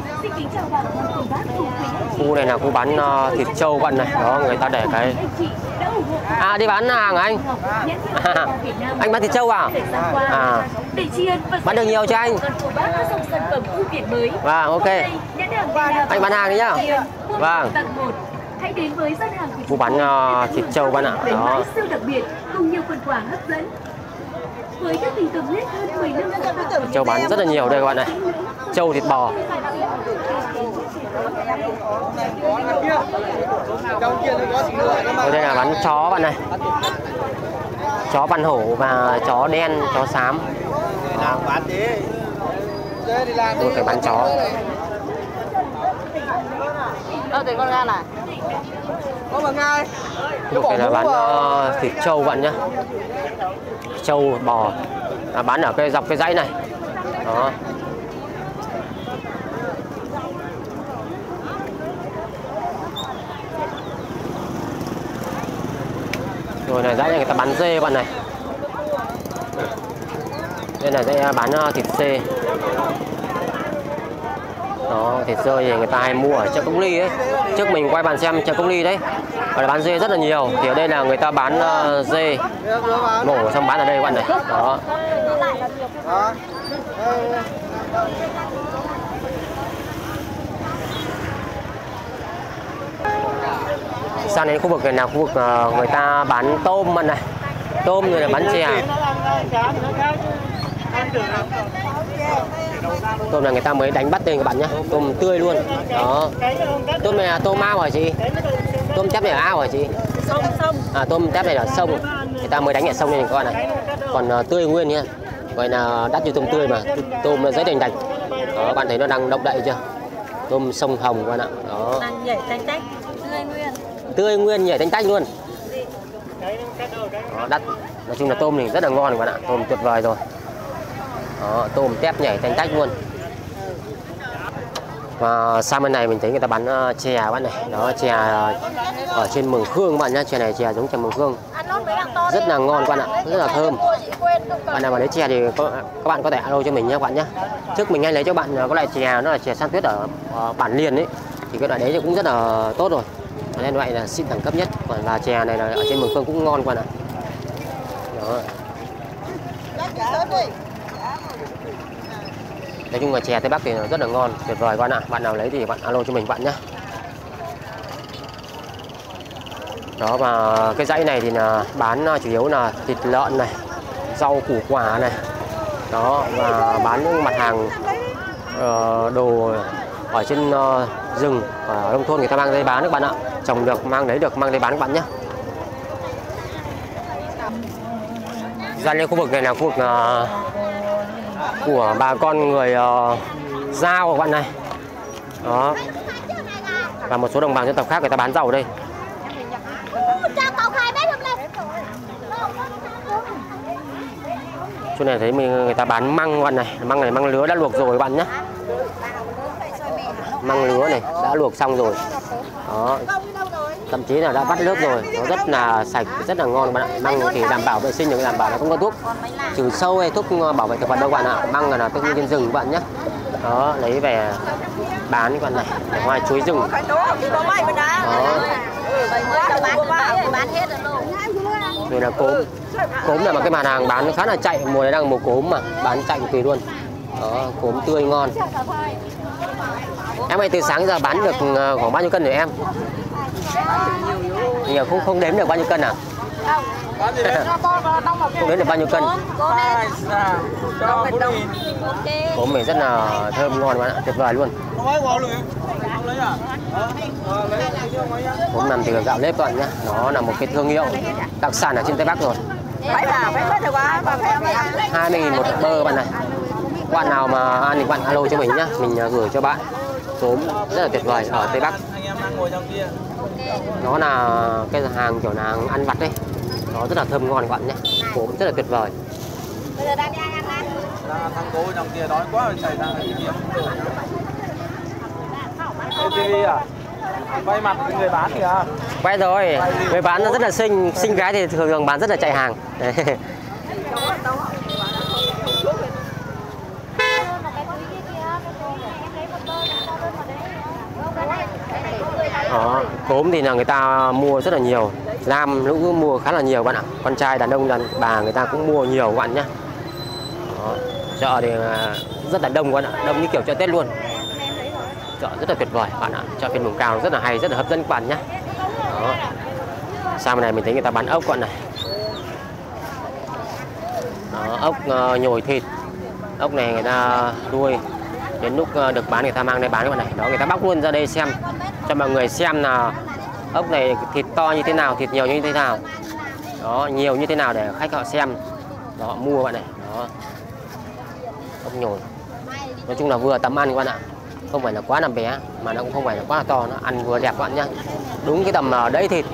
Khu này là khu bán uh, thịt trâu các bạn này. Đó, người ta để cái. À, đi bán hàng anh? À, anh bán thịt trâu à? À, bán được nhiều cho anh. Và ok, anh bán hàng đấy nhá. Vâng. Hãy đến với gian hàng của bán uh, thịt trâu bạn ạ. Đó. Trâu bán rất là nhiều đây các bạn này. Trâu thịt bò. Ở đây là bán chó bạn này. Chó Văn Hổ và chó đen, chó xám. Một cái bán chó. Ờ thì con Nga này. Có mà Nga. Một cái là bán uh, thịt trâu bạn nhá. Trâu bò là bán ở cái dọc cái dãy này. Đó. Rồi này dãy này người ta bán dê bạn này. Đây là dãy bán uh, thịt dê. Đó, thịt dê thì người ta hay mua ở chợ Cốc Ly ấy. Trước mình quay bạn xem chợ Cốc Ly đấy. Ở bán dê rất là nhiều. Thì ở đây là người ta bán uh, dê mổ xong bán ở đây các bạn này. Đó. Sang đến khu vực này là khu vực uh, người ta bán tôm bạn này. Tôm rồi là bán chè. Tôm là người ta mới đánh bắt đây các bạn nhé, tôm tươi luôn. Đó. Tôm này là tôm ao hả chị? Tôm chép này là ao hả chị? À, tôm chép này là sông, người ta mới đánh ở sông này các bạn này. Còn uh, tươi nguyên nhé, gọi là đắt như tôm tươi mà, tôm nó dễ đành đành. Đó, các bạn thấy nó đang động đậy chưa? Tôm sông Hồng các bạn ạ. Đó. Tươi nguyên nhảy tanh tách luôn. Đó, đắt. Nói chung là tôm này rất là ngon các bạn ạ, tôm tuyệt vời rồi. Đó, tôm tép nhảy tanh tách luôn. Và sang bên này mình thấy người ta bán uh, chè các bạn này. Đó, chè uh, ở trên Mường Khương các bạn nhá, chè này chè giống chè Mường Khương. Rất là ngon các bạn ạ, rất là thơm. Bạn nào mà lấy chè thì có, các bạn có thể alo cho mình nhé các bạn nhé. Trước mình hay lấy cho bạn có loại chè nó là chè San Tuyết ở uh, bản liền ấy. Thì cái loại đấy thì cũng rất là tốt rồi. Nên loại là xịn đẳng cấp nhất. Còn là chè này là ở trên Mường Khương cũng ngon các bạn ạ. Đó. Nói chung là chè Tây Bắc thì rất là ngon, tuyệt vời các bạn ạ. Bạn nào lấy thì bạn alo cho mình bạn nhé. Đó, và cái dãy này thì là bán chủ yếu là thịt lợn này, rau củ quả này. Đó, và bán những mặt hàng uh, đồ ở trên uh, rừng ở nông thôn người ta mang đây bán các bạn ạ. Trồng được mang đấy được mang đây bán các bạn nhé. Ra lên khu vực này là khu vực uh, của bà con người uh, Dao các bạn này. Đó. Và một số đồng bào dân tộc khác người ta bán rau ở đây. Chỗ này thấy mình người ta bán măng các bạn này, măng này măng lứa đã luộc rồi các bạn nhé. Măng lứa này đã luộc xong rồi. Đó. Thậm chí là đã vắt nước rồi, nó rất là sạch, rất là ngon các bạn ạ. Măng thì đảm bảo vệ sinh, nhưng đảm bảo là không có thuốc trừ sâu hay thuốc bảo vệ thực vật đâu các bạn ạ. Măng là tự nhiên trên rừng các bạn nhé. Đó, lấy về bán các bạn này, để ngoài chuối rừng. Đó. Rồi là cốm. Cốm là một cái mặt hàng bán khá là chạy, mùa này đang mùa cốm mà, bán chạy tùy luôn. Đó, cốm tươi ngon. Em ơi, từ sáng giờ bán được khoảng bao nhiêu cân rồi em? Nhiều không không đếm được bao nhiêu cân à? Không đếm được bao nhiêu cân. Cốm mình rất là thơm ngon các bạn ạ, tuyệt vời luôn. Cũng nằm từ gạo nếp các bạn nhá. Nó là một cái thương hiệu đặc sản ở trên Tây Bắc rồi. hai mươi nghìn một bơ bạn này. Bạn nào mà ăn thì bạn alo cho mình nhá, mình gửi cho bạn số rất là tuyệt vời ở Tây Bắc. Nó là cái hàng kiểu là hàng ăn vặt đấy, nó rất là thơm ngon các bạn nhé, cũng rất là tuyệt vời. Thằng cố trong kia đói quá rồi chạy ra cái à? Quay mặt người bán kìa. Quay rồi, người bán nó rất là xinh, xinh gái thì thường thường bán rất là chạy hàng. Đó, cốm thì là người ta mua rất là nhiều, nam nữ mua khá là nhiều bạn ạ, con trai đàn ông đàn bà người ta cũng mua nhiều các bạn nhé. Đó, chợ thì rất là đông các bạn ạ, đông như kiểu chợ Tết luôn, chợ rất là tuyệt vời các bạn ạ, chợ phiên vùng cao rất là hay, rất là hấp dẫn các bạn nhé. Đó, sang bên này mình thấy người ta bán ốc các bạn này. Đó, ốc nhồi thịt, ốc này người ta nuôi đến lúc được bán người ta mang đây bán các bạn này. Đó, người ta bóc luôn ra đây xem cho mọi người xem là ốc này thịt to như thế nào, thịt nhiều như thế nào, đó nhiều như thế nào để khách họ xem, đó, họ mua bạn này. Đó, ốc nhồi nói chung là vừa tầm ăn các bạn ạ, không phải là quá là bé mà nó cũng không phải là quá là to, nó ăn vừa đẹp các bạn nhá, đúng cái tầm đẫy thịt.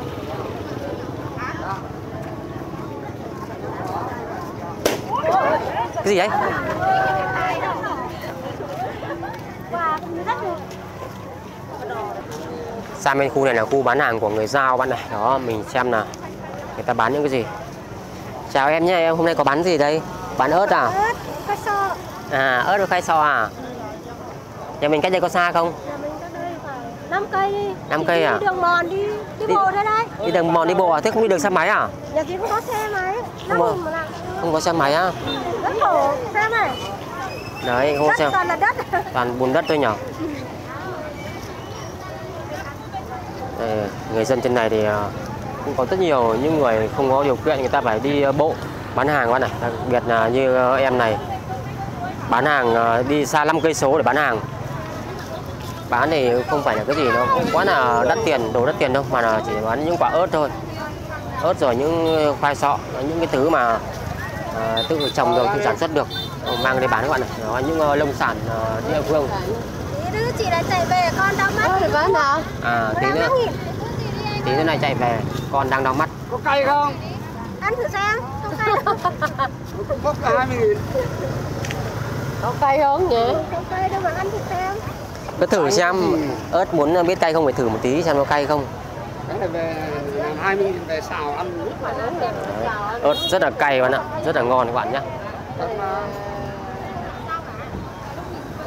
Cái gì đấy? Sang bên khu này là khu bán hàng của người Dao bạn này. Đó, mình xem là người ta bán những cái gì. Chào em nhé, em hôm nay có bán gì đây? Bán ớt à? Ớt, khoai so. À, ớt với khoai so à? Nhà mình cách đây có xa không? Nhà mình cách đây khoảng năm cây đi. năm cây à? Đi đường mòn đi, đi bộ ra đây. Đi đường mòn đi bộ à? Thế không đi đường xe máy à? Nhà kia không có xe máy. Không, không có xe máy á? Rất khổ, xe này. Đấy, không xe. Toàn là đất. Toàn bùn đất thôi nhỉ? Người dân trên này thì cũng có rất nhiều những người không có điều kiện, người ta phải đi bộ bán hàng bạn này, đặc biệt là như em này bán hàng đi xa năm cây số để bán hàng. Bán thì không phải là cái gì nó quá là đắt tiền, đồ đắt tiền đâu, mà là chỉ bán những quả ớt thôi, ớt rồi những khoai sọ, những cái thứ mà tự trồng rồi tự sản xuất được mang đi bán các bạn này. Đó, những nông sản địa phương. Đứa chị này chạy về con đau mắt thì bán hả? À, tí nữa tí nữa này chạy về con đang đau mắt. Có cay không? Ăn thử xem. Có cay không? Có hai mươi nghìn. Có cay không nhỉ? Có cay đâu mà ăn thử xem. Cứ thử xem ớt muốn biết cay không, phải thử một tí xem nó cay không. Về hai mươi nghìn về xào ăn. Ớt rất là cay bạn ạ, rất là ngon các bạn nhé.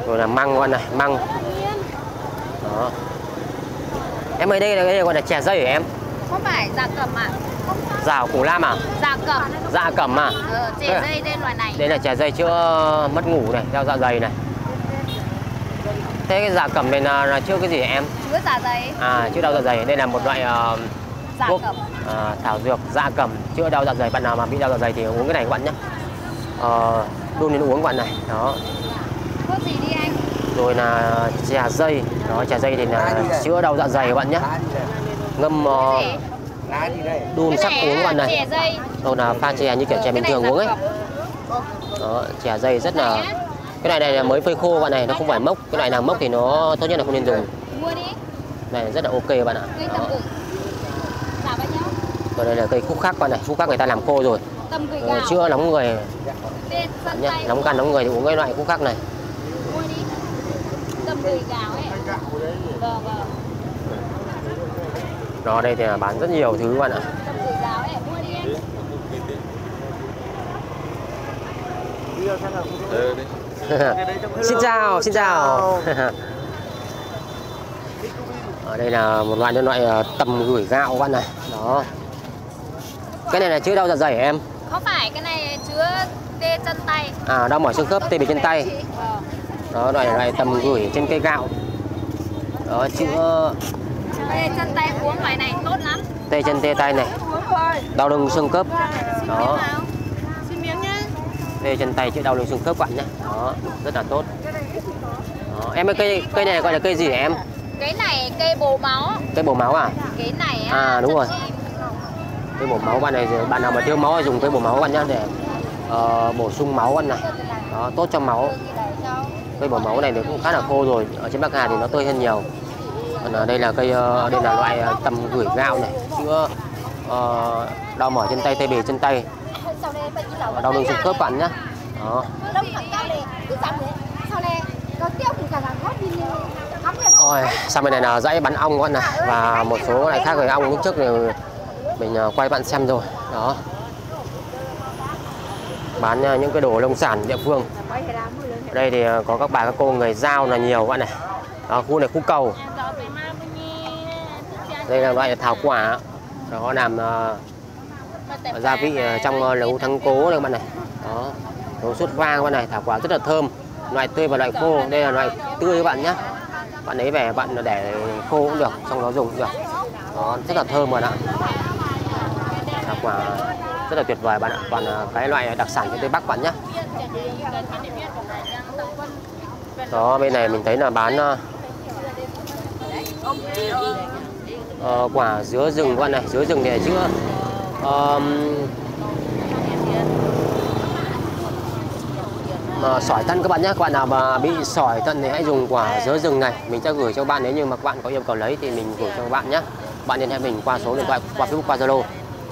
Rồi là măng con này, măng. Đó. Em ơi, đây là cái gọi là chè dây của em. Không phải, dạ cẩm ạ. Dạ củ lam à? Dạ cẩm. Dạ cẩm à? Ờ, chè đây dây đây loại này. Đây là chè dây chữa mất ngủ này, đau dạ dày này. Thế cái dạ cẩm này là, là chữa cái gì em? Chữa dạ dày. À, chữa đau dạ dày. Đây là một loại uh, dạ thuốc, uh, thảo dược dạ cẩm chữa đau dạ dày. Bạn nào mà bị đau dạ dày thì uống cái này các bạn nhé. Ờ, uh, đun đến uống các bạn này. Đó. Gì đi anh? Rồi là chè dây, đó chè dây thì là chữa đau dạ dày các bạn nhé, ngâm uh, đun sắc uống các bạn này, rồi là pha chè như kiểu chè bình thường uống ấy. Đó, chè dây rất là, cái này này là mới phơi khô các bạn này, nó không phải mốc, cái này là mốc thì nó tốt nhất là không nên dùng. Này rất là ok các bạn ạ. Đó. Còn đây là cây khúc khắc các bạn này, khúc khắc người ta làm khô rồi, ừ, chữa nóng người, nhá, nóng gan nóng người thì uống cái loại khúc khắc này. Đó, đây thì là bán rất nhiều thứ bạn ạ. Xin chào, xin chào. Ở đây là một loại loại tầm gửi gạo bạn này. Đó. Cái này là chữa đau dạ dày em? Không phải, cái này chữa tê chân tay. À, đau mỏi xương khớp, tê bì chân tay. Đó, loại này tầm gửi trên cây gạo. Đó, chữa tê chân tay, uống loại này tốt lắm. Tê chân tê tay này, đau lưng xương khớp. Đó, tê chân tay chữa đau lưng xương khớp bạn nhé. Đó, rất là tốt. Đó, em ơi, cây cây này gọi là cây gì hả em? Cái này cây bồ máu. Cây bồ máu à? Cái này á. À đúng rồi. Cây bồ máu bạn này, bạn nào mà thiếu máu thì dùng cây bồ máu bạn nhá, để uh, bổ sung máu bạn này. Đó, tốt cho máu. Cây bồ máu này thì cũng khá là khô rồi, ở trên Bắc Hà thì nó tươi hơn nhiều. Còn ở đây là cây, uh, đây là loại tầm gửi gạo này, chữa uh, đau mỏi chân tay, tê bì chân tay, đau lưng xương khớp bạn nhá. Đó. Ôi, sang bên này là dãy bắn ong con này và một số loại khác, rồi ong lúc trước đều mình quay bạn xem rồi đó, bán những cái đồ nông sản địa phương. Ở đây thì có các bà các cô người Dao là nhiều bạn này. Đó, khu này khu Cầu, đây là loại thảo quả, nó làm uh, gia vị uh, trong uh, nấu thắng cố này bạn này. Đó, nấu sốt vang bạn này, thảo quả rất là thơm, loại tươi và loại khô. Đây là loại tươi các bạn nhé, bạn ấy về bạn để khô cũng được, xong nó dùng cũng được. Đó, rất là thơm bạn ạ, thảo quả rất là tuyệt vời bạn ạ. Còn cái loại đặc sản của Tây Bắc bạn nhé. Đó, bên này mình thấy là bán uh, quả dứa rừng bạn này, dứa rừng để chữa uh, À, sỏi thận các bạn nhé. Các bạn nào mà bị sỏi thận thì hãy dùng quả dứa rừng này, mình sẽ gửi cho bạn đấy, nhưng mà các bạn có yêu cầu lấy thì mình gửi cho các bạn nhé. Bạn liên hệ mình qua số điện thoại, qua Facebook, qua Zalo,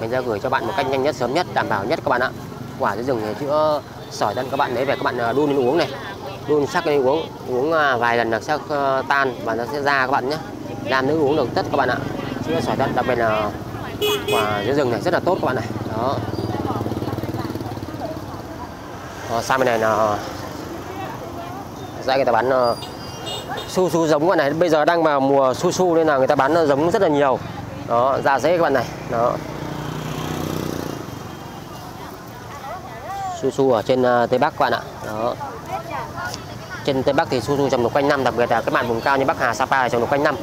mình sẽ gửi cho bạn một cách nhanh nhất, sớm nhất, đảm bảo nhất các bạn ạ. Quả dứa rừng này chữa sỏi thận, các bạn lấy về các bạn đun lên uống này, đun sắc lên uống, uống vài lần là sẽ tan và nó sẽ ra các bạn nhé. Làm nữ uống được tất các bạn ạ, chữa sỏi thận, đặc biệt là quả dứa rừng này rất là tốt các bạn này. Đó. Ờ, sang bên này là dãy người ta bán uh, su su giống các bạn này. Bây giờ đang vào mùa su su nên là người ta bán giống rất là nhiều. Đó, ra dễ các bạn này. Đó, su su ở trên uh, Tây Bắc các bạn ạ. Đó, trên Tây Bắc thì su su trồng được quanh năm, đặc biệt là các bạn vùng cao như Bắc Hà, Sapa trồng được quanh năm.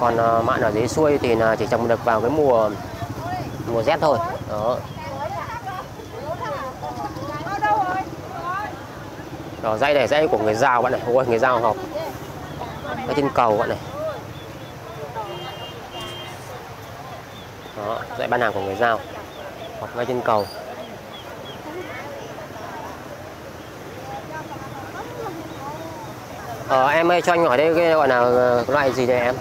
Còn uh, bạn ở dưới xuôi thì là chỉ trồng được vào cái mùa mùa rét thôi. Đó. Đó, dây này dây của người Dao bạn này. Ôi, người Dao học ở trên Cầu bạn này. Đó, dây bán hàng của người Dao học ngay trên Cầu. Ờ, em ơi, cho anh hỏi đây cái gọi là loại gì đây em?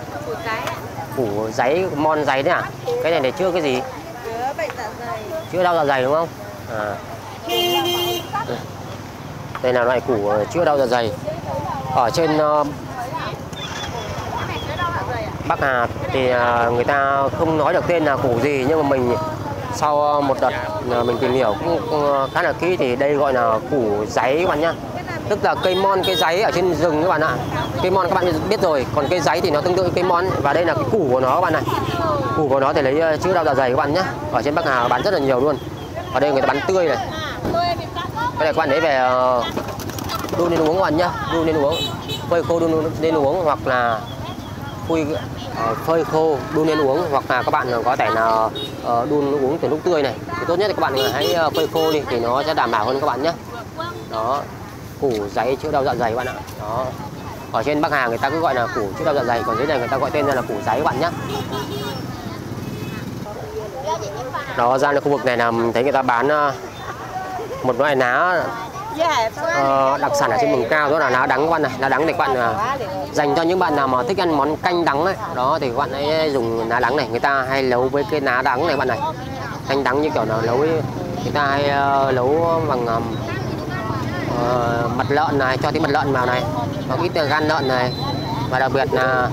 Củ giấy, mon giấy đấy à? Cái này để chữa cái gì? Chữa đau dạ dày đúng không? À. Đây là loại củ chữa đau dạ dày. Ở trên uh, Bắc Hà thì uh, người ta không nói được tên là củ gì, nhưng mà mình sau một đợt uh, mình tìm hiểu cũng khá là kỹ thì đây gọi là củ giấy các bạn nhá. Tức là cây mon, cây giấy ở trên rừng các bạn ạ. Cây mon các bạn biết rồi, còn cây giấy thì nó tương tự cây mon, và đây là cái củ của nó các bạn này. Củ của nó thì lấy uh, chữa đau dạ dày các bạn nhá. Ở trên Bắc Hà bán rất là nhiều luôn. Ở đây người ta bán tươi này. Cái này các bạn lấy về đun lên uống các bạn nhá, đun lên uống, phơi khô đun lên uống, hoặc là phơi, phơi khô đun lên uống, hoặc là các bạn có thể là đun uống từ lúc tươi này. Thì tốt nhất là các bạn hãy phơi khô đi thì nó sẽ đảm bảo hơn các bạn nhé. Đó, củ giấy chữa đau dạ dày các bạn ạ. Đó, ở trên Bắc Hà người ta cứ gọi là củ chữa đau dạ dày, còn dưới này người ta gọi tên ra là củ giấy các bạn nhé. Đó, ra khu vực này là mình thấy người ta bán một loại lá uh, đặc sản ở trên vùng cao, đó là lá đắng các bạn này. Lá đắng thì các bạn uh, dành cho những bạn nào mà thích ăn món canh đắng ấy. Đó thì các bạn hãy dùng lá đắng này, người ta hay nấu với cái lá đắng này bạn này. Canh đắng như kiểu là nấu, người ta hay uh, nấu bằng uh, mật lợn này, cho tí mật lợn vào này, có ít gan lợn này, và đặc biệt là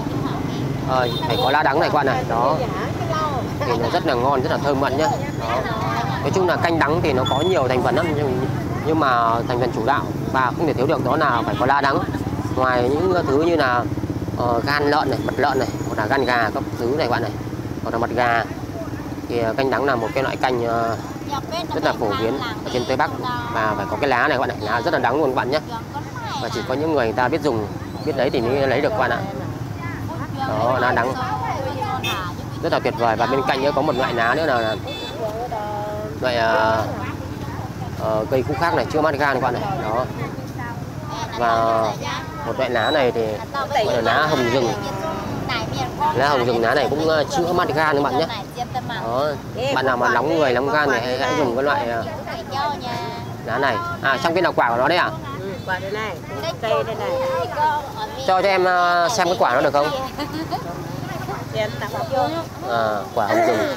uh, phải có lá đắng này các bạn này. Đó thì nó rất là ngon, rất là thơm mặn nhá. Đó. Nói chung là canh đắng thì nó có nhiều thành phần lắm, nhưng, nhưng mà thành phần chủ đạo và không thể thiếu được đó là phải có lá đắng. Ngoài những thứ như là uh, gan lợn này, mật lợn này, hoặc là gan gà các thứ này bạn này, hoặc là mật gà, thì canh đắng là một cái loại canh uh, rất là phổ biến ở trên Tây Bắc, và phải có cái lá này các bạn này, lá rất là đắng luôn các bạn nhé. Và chỉ có những người người ta biết dùng, biết đấy thì mới lấy được các bạn ạ. Đó, lá đắng rất là tuyệt vời. Và bên cạnh nữa có một loại lá nữa là loại à, à, cây khúc khác này, chữa mát gan các bạn này. Đó, và một loại lá này thì gọi là lá hồng rừng. lá hồng rừng lá này cũng chữa mát gan các bạn nhé. Đó. Bạn nào mà nóng người nóng gan này hãy dùng cái loại lá này. À, trong cái nào quả của nó đấy à? Quả đây này, cây đây này. Cho cho em xem cái quả nó được không? À, quả hồng rừng.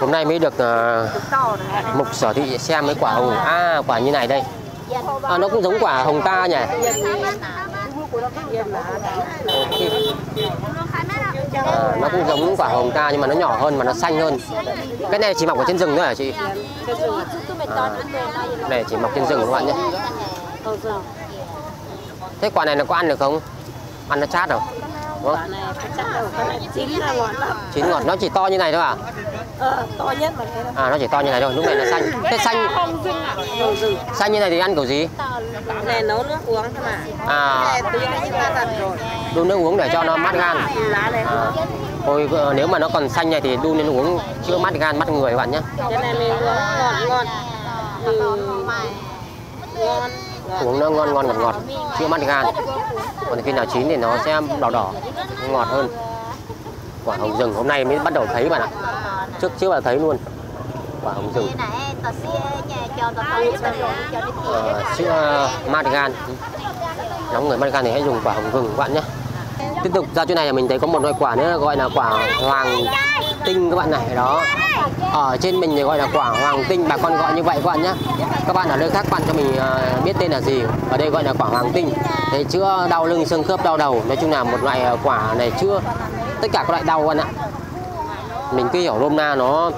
Hôm nay mới được uh, mục sở thị xem mấy quả hồng. À, quả như này đây. À, nó cũng giống quả hồng ta nhỉ. À, nó cũng giống quả hồng ta nhưng mà nó nhỏ hơn mà nó xanh hơn. Cái này chỉ mọc ở trên rừng thôi hả chị? À, này chỉ mọc trên rừng các bạn nhé. Thế quả này là có ăn được không? Ăn nó chát rồi. Quả này chín ngọt lắm. Chín ngọt, nó chỉ to như này thôi à? Ờ, to nhất mà. À, nó chỉ to như này thôi, lúc này là xanh. Thế xanh xanh như này thì ăn kiểu gì? Này nấu nước uống thôi mà. À, đun nước uống để cho nó mát gan. À. Thôi nếu mà nó còn xanh này thì đun lên uống chữa mát gan mát người các bạn nhé. Cái này mình uống ngọt ngọt. Ngon. Uống nó ngon ngon ngọt ngọt, chữa mát gan. Còn khi nào chín thì nó sẽ đỏ đỏ, ngọt hơn. Quả hồng rừng hôm nay mới bắt đầu thấy bạn ạ. Trước trước là thấy luôn. Quả hồng rừng. À, chữa mát gan. Nóng người mát gan thì hãy dùng quả hồng rừng các bạn nhé. Tiếp tục ra chỗ này là mình thấy có một loại quả nữa gọi là quả hoàng tinh các bạn này. Đó. Ở trên mình thì gọi là quả hoàng tinh, bà con gọi như vậy các bạn nhé. Các bạn ở nơi khác bạn cho mình biết tên là gì. Ở đây gọi là quả hoàng tinh. Thế chữa đau lưng xương khớp, đau đầu, nói chung là một loại quả này chữa tất cả các loại đau bạn ạ. Mình cứ hiểu nôm na nó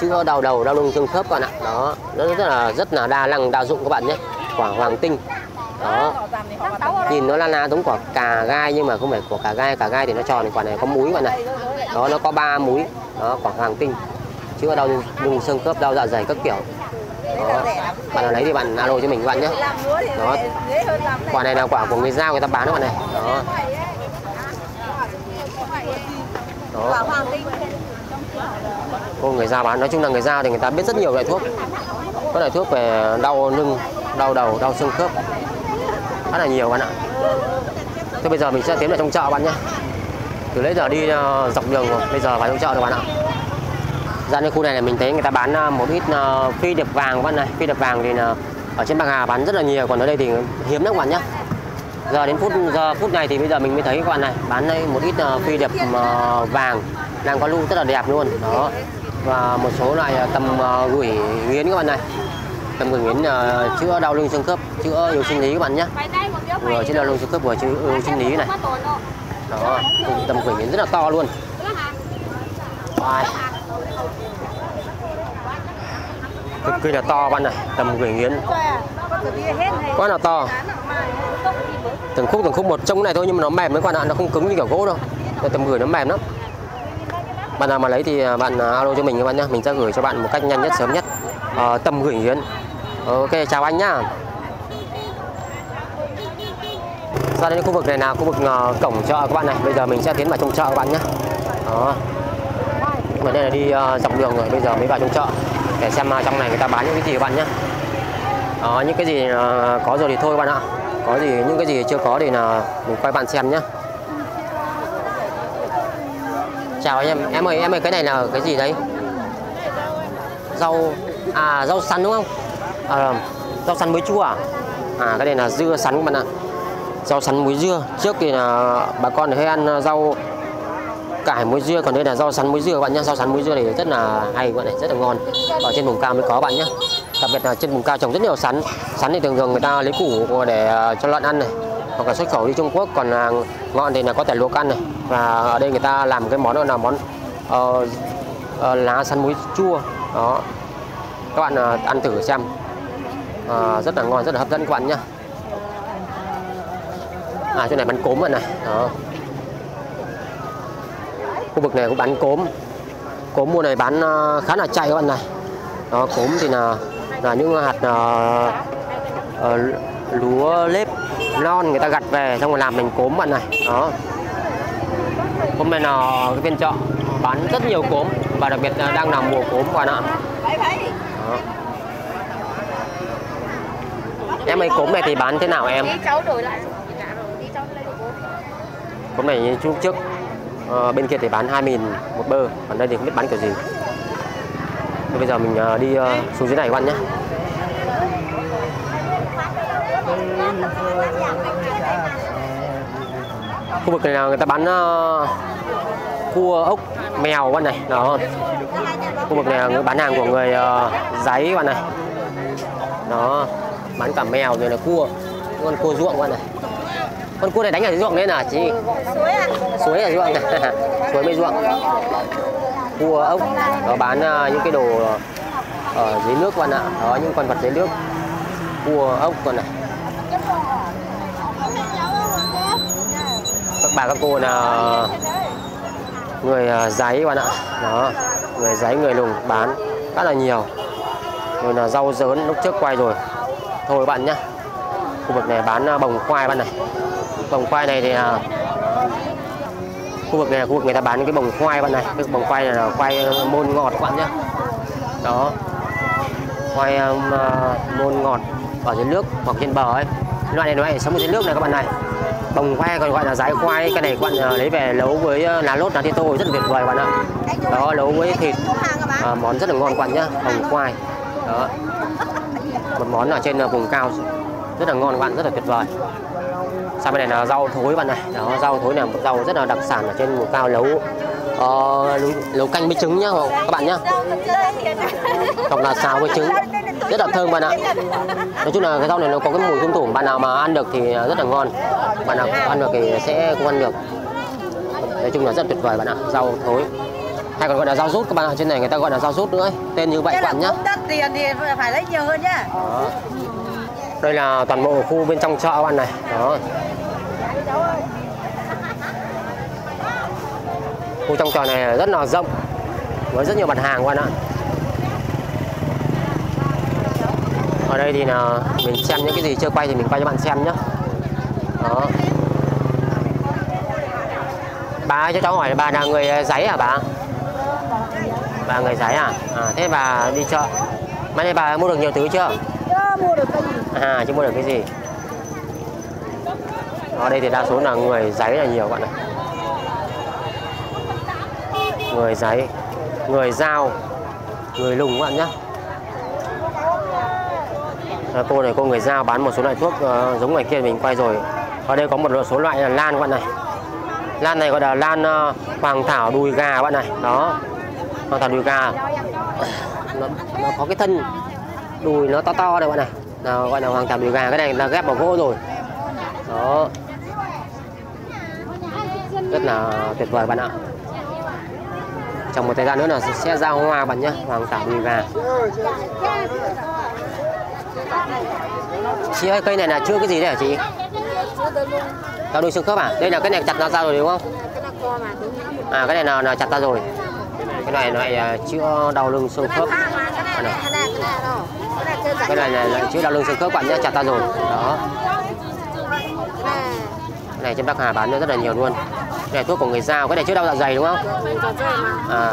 chữa đau đầu, đau lưng xương khớp các bạn ạ. Đó, nó rất là rất là đa năng đa dụng các bạn nhé. Quả hoàng tinh. Đó. Nhìn nó la la giống quả cà gai nhưng mà không phải quả cà gai, cà gai thì nó tròn, quả này có múi bạn này. Đó, nó có ba múi. Đó, quả hoàng tinh chữa đau lưng xương khớp, đau dạ dày các kiểu. Đó. Bạn nào lấy thì bạn alo cho mình các bạn nhé. Đó. Quả này là quả của người Dao người ta bán các bạn này. Đó. Đó. Cô người Dao bán, nói chung là người Dao thì người ta biết rất nhiều loại thuốc. Có loại thuốc về đau lưng, đau đầu, đau xương khớp. Rất là nhiều bạn ạ. Thế bây giờ mình sẽ tiến vào trong chợ bạn nhé. Từ lấy giờ đi dọc đường rồi, bây giờ vào trong chợ rồi bạn ạ. Ra nơi khu này là mình thấy người ta bán một ít phi điệp vàng bạn này. Phi điệp vàng thì là ở trên Bắc Hà bán rất là nhiều, còn ở đây thì hiếm lắm các bạn nhé. Giờ đến phút giờ phút này thì bây giờ mình mới thấy các bạn này bán đây một ít phi điệp vàng đang có lưu rất là đẹp luôn đó, và một số loại tầm gửi nghiến các bạn này. Tầm gửi nghiến chữa đau lưng xương khớp, chữa yếu sinh lý các bạn nhé, vừa chữa đau lưng xương khớp vừa chữa yếu sinh lý này. Đó, tầm gửi nghiến rất là to luôn. Wow. Cực kỳ là to bạn này, tầm gửi nghiến quá là to, từng khúc từng khúc một. Trong này thôi nhưng mà nó mềm mấy bạn ạ, nó không cứng như kiểu gỗ đâu, tầm gửi nó mềm lắm. Bạn nào mà lấy thì bạn alo cho mình các bạn nhé, mình sẽ gửi cho bạn một cách nhanh nhất, sớm nhất. À, tầm gửi nghiến. Ok, chào anh nhá. Ra đến khu vực này là khu vực cổng chợ các bạn này, bây giờ mình sẽ tiến vào trong chợ các bạn nhé. Đó. Mà đây là đi dọc đường rồi, bây giờ mới vào trong chợ để xem trong này người ta bán những cái gì các bạn nhé. Đó, những cái gì có rồi thì thôi bạn ạ. Có gì những cái gì chưa có thì là mình quay bạn xem nhé. Chào anh em, em ơi, em ơi cái này là cái gì đấy? Rau, à rau sắn đúng không? À, rau sắn muối chua à? À cái này là dưa sắn các bạn ạ. Rau sắn muối dưa, trước thì là bà con hay ăn rau cải muối dưa, còn đây là rau sắn muối dưa các bạn nhé. Rau sắn muối dưa này rất là hay các bạn này, rất là ngon. Ở trên vùng cao mới có bạn nhé. Đặc biệt là trên vùng cao trồng rất nhiều sắn. Sắn thì thường thường người ta lấy củ để cho lợn ăn này, hoặc là xuất khẩu đi Trung Quốc. Còn ngọn thì là có thể luộc ăn này. Và ở đây người ta làm cái món là món uh, uh, lá sắn muối chua. Đó, các bạn uh, ăn thử xem, uh, rất là ngon, rất là hấp dẫn các bạn nhé. À chỗ này bán cốm bạn này. Đó. Khu vực này cũng bán cốm. Cốm mua này bán khá là chạy các bạn này. Đó, cốm thì là là những hạt uh, uh, lúa lép non người ta gặt về xong rồi làm thành cốm bạn này. Đó. Hôm nay là cái phiên chợ bán rất nhiều cốm, và đặc biệt là đang là mùa cốm bạn ạ. Đó. Em ơi cốm này thì bán thế nào em? Hôm nay chú trước à, bên kia thì bán hai nghìn một bơ, còn đây thì không biết bán kiểu gì. Thế bây giờ mình à, đi à, xuống dưới này các bạn nhé. Khu vực này là người ta bán à, cua ốc mèo các bạn này, đó hơn. Khu vực này là người bán hàng của người à, giấy các bạn này. Đó, bán cả mèo rồi là cua, con cua ruộng các bạn này. Con cua này đánh ở ruộng nên là chị suối, à? Suối ở ruộng này, suối mới ruộng. Cua ốc nó bán uh, những cái đồ ở dưới nước con ạ, à. Đó những con vật dưới nước, cua ốc con này. Các bà các cô là người uh, giấy con ạ, à. Đó người giấy người lùng bán rất là nhiều. Rồi là rau dớn lúc trước quay rồi, thôi bạn nhá. Khu vực này bán uh, bồng khoai bạn này. Bồng khoai này thì à, khu vực này là khu vực người ta bán cái bồng khoai bạn này, cái bồng khoai này là khoai môn ngọt các bạn nhé. Đó, khoai um, uh, môn ngọt ở dưới nước hoặc trên bờ ấy, loại này nó lại sống ở dưới nước này các bạn này. Bồng khoai còn gọi là dái khoai, cái này các bạn uh, lấy về nấu với uh, lá lốt lá tía tô rất là tuyệt vời bạn ạ. Đó, nấu với thịt uh, món rất là ngon các bạn nhé, bồng khoai. Đó, một món ở trên uh, vùng cao rất là ngon các bạn, rất là tuyệt vời. Sang bên này là rau thối bạn này, đó rau thối này một rau rất là đặc sản ở trên vùng cao, nấu uh, nấu canh với trứng nhá các bạn nhá, hoặc là xào với trứng rất là thơm bạn ạ. Nói chung là cái rau này nó có cái mùi thum thủm, bạn nào mà ăn được thì rất là ngon, bạn nào ăn được thì sẽ không ăn được. Nói chung là rất tuyệt vời bạn ạ, rau thối hay còn gọi là rau rút các bạn ạ, trên này người ta gọi là rau rút nữa ấy. Tên như vậy các bạn nhá. Tiền thì phải lấy nhiều hơn nhá. Đây là toàn bộ khu bên trong chợ các bạn này. Đó, khu trong chợ này rất là rộng với rất nhiều mặt hàng các bạn ạ. Ở đây thì là mình xem những cái gì chưa quay thì mình quay cho bạn xem nhé. Đó, bà cho cháu hỏi là bà là người giấy hả bà? Bà người giấy à? À thế bà đi chợ mấy nay bà mua được nhiều thứ chưa? Mua được cái gì? À, chứ mua được cái gì? Ở đây thì đa số là người giấy là nhiều bạn này. Người giấy, người dao, người lùng các bạn nhé. À, cô này cô người dao bán một số loại thuốc uh, giống ngoài kia mình quay rồi. Ở đây có một số loại là lan các bạn này. Lan này gọi là lan uh, hoàng thảo đùi gà các bạn này. Đó, hoàng thảo đùi gà. Nó, nó có cái thân đùi nó to to này bạn này, nào gọi là hoàng thảo đùi gà, cái này là ghép vào gỗ rồi. Đó, rất là tuyệt vời bạn ạ. Trong một thời gian nữa là sẽ ra hoa bạn nhé, hoàng thảo đùi gà. Chị ơi, cây này là chưa cái gì đấy hả chị? Tao đuôi xương khớp à? Đây là cái này chặt ra ra rồi đúng không? À cái này là, là chặt ra rồi. Cái này nó lại chữa đau lưng xương khớp. Cái này, cái này là, là chữa đau lưng xương khớp bạn nhé, chặt ra rồi. Đó, cái này trên Bắc Hà bán rất là nhiều luôn. Cái này thuốc của người Dao, cái này chữa đau dạ dày đúng không? À,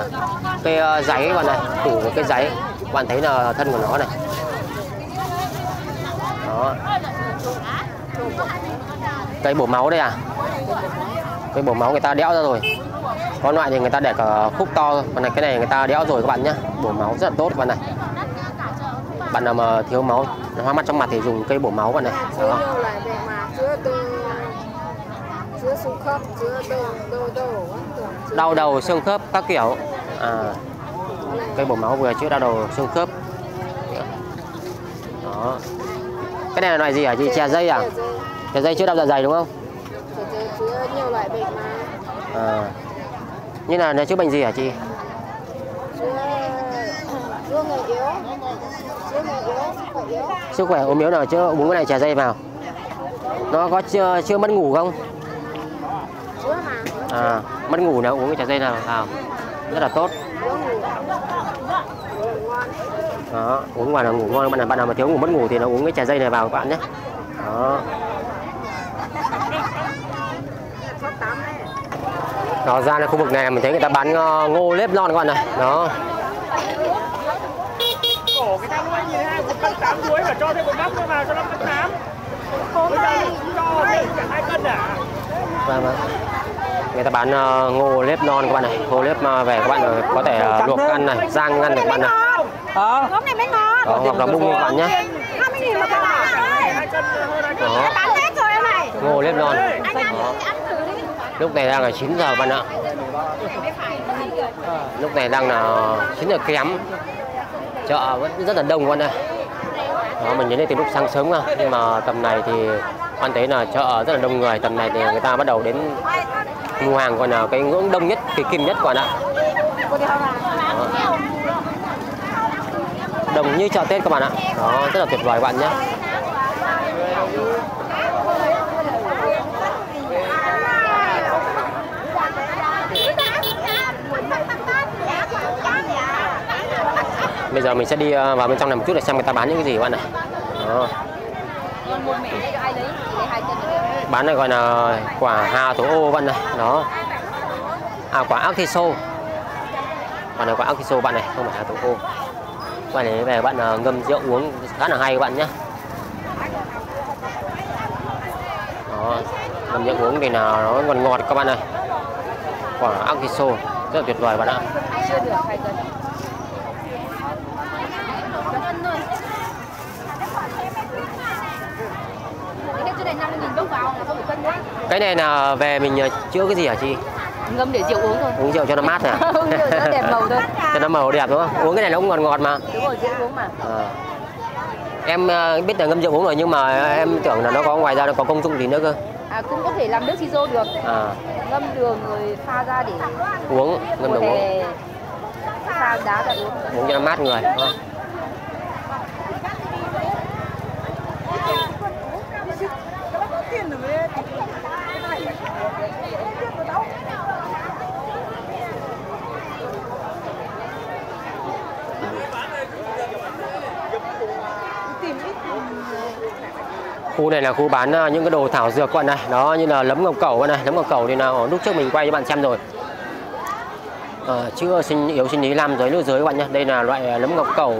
cái giấy bạn này, củ của cái giấy, bạn thấy là thân của nó này. Đó, cây bổ máu đây à? Cây bổ máu người ta đẽo ra rồi. Có loại thì người ta để cả khúc to, còn này cái này người ta đẽo rồi các bạn nhé, bổ máu rất là tốt các bạn này. Bạn nào mà thiếu máu, hoa mắt trong mặt thì dùng cây bổ máu bạn này. Đó, đau đầu xương khớp các kiểu. À, cây bổ máu vừa chữa đau đầu xương khớp. Đó, cái này là loại gì hả chị? Chè dây à? Chè dây chữa đau dạ dày đúng không? À, như là nó chữa bệnh gì hả chị? Sức khỏe ốm yếu nào chứ uống cái này chè dây vào. Nó có chưa, chưa mất ngủ không? À, mất ngủ nào uống cái chè dây nào vào, rất là tốt. Đó, uống vào là ngủ ngon. Bạn nào, bạn nào mà thiếu ngủ mất ngủ thì nó uống cái chè dây này vào các bạn nhé. Đó, đó ra là khu vực này mình thấy người ta bán ngô lếp non các bạn này. Đó, cho thêm một nắp nữa vào cho nó cân tám. Bây giờ cho hai cân à? Vâng vâng. người ta bán ngô nếp non các bạn này, ngô nếp về các bạn có thể luộc ăn này, rang ăn được các bạn này. Đó, hoặc là bung các bạn nhé. Đó, ngô nếp non. Đó. Lúc này đang là chín giờ bạn ạ. Lúc này đang là chín giờ kém. Chợ vẫn rất là đông các bạn ạ. Đó, mình đến đây từ lúc sáng sớm mà, nhưng mà tầm này thì anh thấy là chợ rất là đông người, tầm này thì người ta bắt đầu đến mua hàng, còn là cái ngưỡng đông nhất, cái kim nhất còn ạ. Đồng như chợ Tết các bạn ạ. Đó, rất là tuyệt vời các bạn nhé. Bây giờ mình sẽ đi vào bên trong này một chút để xem người ta bán những cái gì các bạn này. Đó. Bán này gọi là quả hà thủ ô bạn này. Đó. À, quả ác thi sô. Bạn này quả ác thi sô bạn này, không phải hà thủ ô. Bạn này về bạn ngâm rượu uống khá là hay các bạn nhé. Đó, ngâm rượu uống thì là nó ngọt ngọt các bạn này. Quả ác thi sô rất là tuyệt vời bạn ạ. Cái này là về mình chữa cái gì hả chị? Ngâm để rượu uống thôi. Uống rượu cho nó mát hả? Uống rượu cho nó đẹp màu thôi. Cho nó màu đẹp đúng không? Uống cái này nó cũng ngọt ngọt mà. Đúng rồi, rượu uống mà. À. Em biết là ngâm rượu uống rồi nhưng mà em tưởng là nó có, ngoài ra nó có công dụng gì nữa cơ. À, cũng có thể làm nước siro được. À. Ngâm đường rồi pha ra để uống, ngâm đường uống. Pha đá ra uống. Uống cho nó mát người. À. Khu này là khu bán những cái đồ thảo dược các bạn này, đó như là nấm ngọc cẩu bạn này, nấm ngọc cẩu thì nào lúc trước mình quay cho bạn xem rồi. À, chữa sinh yếu sinh lý nam giới nữ giới các bạn nhé. Đây là loại nấm ngọc cẩu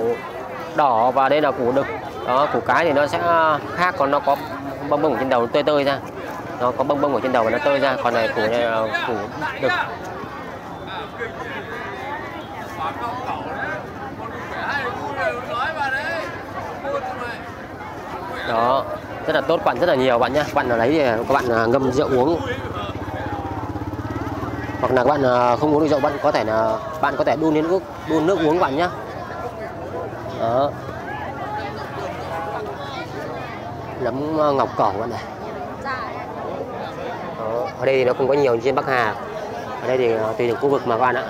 đỏ và đây là củ đực. Đó, củ cái thì nó sẽ khác, còn nó có bông bông ở trên đầu tơi tơi ra, nó có bông bông ở trên đầu và nó tơi ra, còn này củ này là củ đực. Đó, rất là tốt bạn, rất là nhiều bạn nhé. Bạn nào lấy thì các bạn ngâm rượu uống, hoặc là các bạn không uống được rượu bạn có thể là bạn có thể đun đến nước, đun nước uống bạn nhé. Đó, nấm ngọc cẩu bạn này. Đó, ở đây thì nó cũng có nhiều trên Bắc Hà, ở đây thì tùy từng khu vực mà các bạn ạ.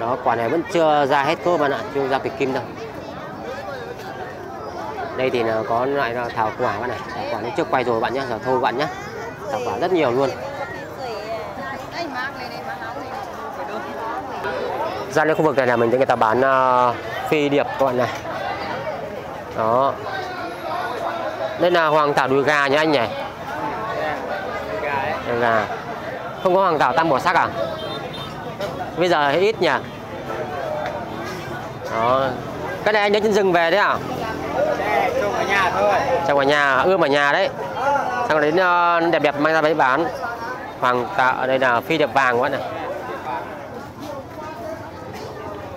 Đó, quả này vẫn chưa ra hết cơ bạn ạ, chưa ra kịch kim đâu. Đây thì là có loại là thảo quả bạn này, thảo quả nó trước quay rồi bạn nhé, giờ thôi bạn nhé, thảo quả rất nhiều luôn. Ra đến khu vực này là mình thấy người ta bán uh, phi điệp các bạn này. Đó, đây là hoàng thảo đùi gà nhé anh nhỉ, đùi gà. Không có hoàng thảo tam bỏ sắc à? Bây giờ ít nhỉ. Đó, cái này anh đến trên rừng về đấy à? Trong ở nhà thôi. Trong ở nhà, ươm ở nhà đấy. Xong đến uh, đẹp đẹp mang ra bán. Hoàng tạo đây là phi điệp vàng quá này.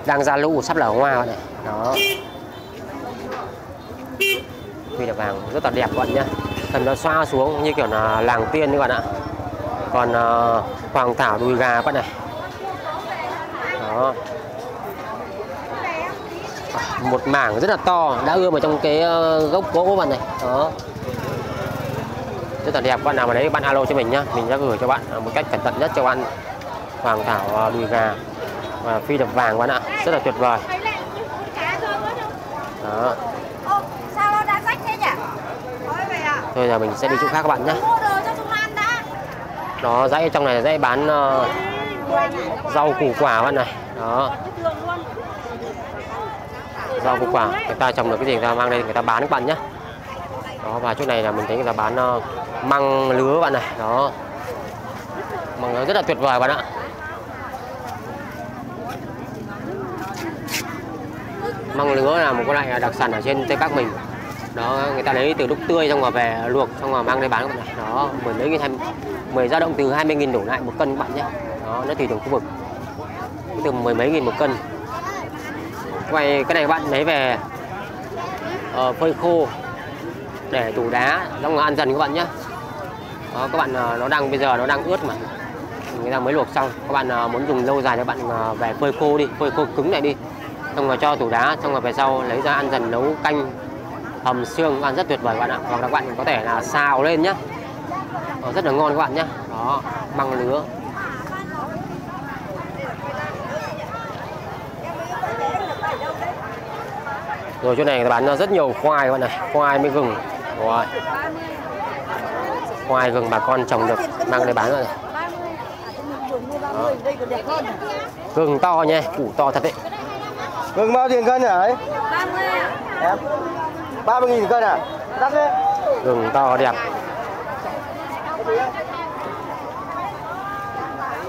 Đang ra lũ sắp lở hoa này. Đó. Phi điệp vàng rất là đẹp bạn nhá. Cần nó xoa xuống như kiểu là làng tiên các bạn ạ. Còn uh, hoàng thảo đùi gà bạn này. Đó. Một mảng rất là to đã ươm vào trong cái gốc gỗ bạn này. Đó, rất là đẹp. Bạn nào mà đấy bạn alo cho mình nhá, mình sẽ gửi cho bạn một cách cẩn thận nhất cho bạn hoàng thảo đùi gà và phi đập vàng bạn ạ, rất là tuyệt vời. Đó, thôi giờ mình sẽ đi chỗ khác các bạn nhé. Đó, dãy trong này là dãy bán uh, rau củ quả bạn này. Đó, rau củ quả người ta trồng được cái gì người ta mang đây người ta bán các bạn nhé. Đó, và chỗ này là mình thấy người ta bán uh, măng lứa bạn này. Đó, măng lứa rất là tuyệt vời bạn ạ. Măng lứa là một cái loại đặc sản ở trên Tây Bắc mình, đó, người ta lấy từ lúc tươi xong rồi về luộc xong rồi mang đi bán các bạn này. Đó, mười mấy cái mười dao động từ hai mươi nghìn đổ lại một cân các bạn nhé. Đó, nó tùy từng khu vực, từ mười mấy nghìn một cân. Vậy cái này các bạn lấy về uh, phơi khô để tủ đá xong rồi ăn dần các bạn nhé. Đó, các bạn uh, nó đang bây giờ nó đang ướt mà người ta mới luộc xong, các bạn uh, muốn dùng lâu dài thì các bạn uh, về phơi khô đi, phơi khô cứng lại đi, xong rồi cho tủ đá, xong rồi về sau lấy ra ăn dần, nấu canh hầm xương ăn rất tuyệt vời các bạn ạ. Hoặc là các bạn có thể là xào lên nhé. Đó, rất là ngon các bạn nhé. Đó, măng lứa. Rồi chỗ này bán rất nhiều khoai các bạn này, khoai mới gừng. Rồi. Khoai gừng bà con trồng được mang để bán rồi. Đó. Gừng to nhé, củ to thật đấy. Gừng bao tiền cân hả ấy? ba mươi nghìn cân à? Đắt đấy. Gừng to đẹp.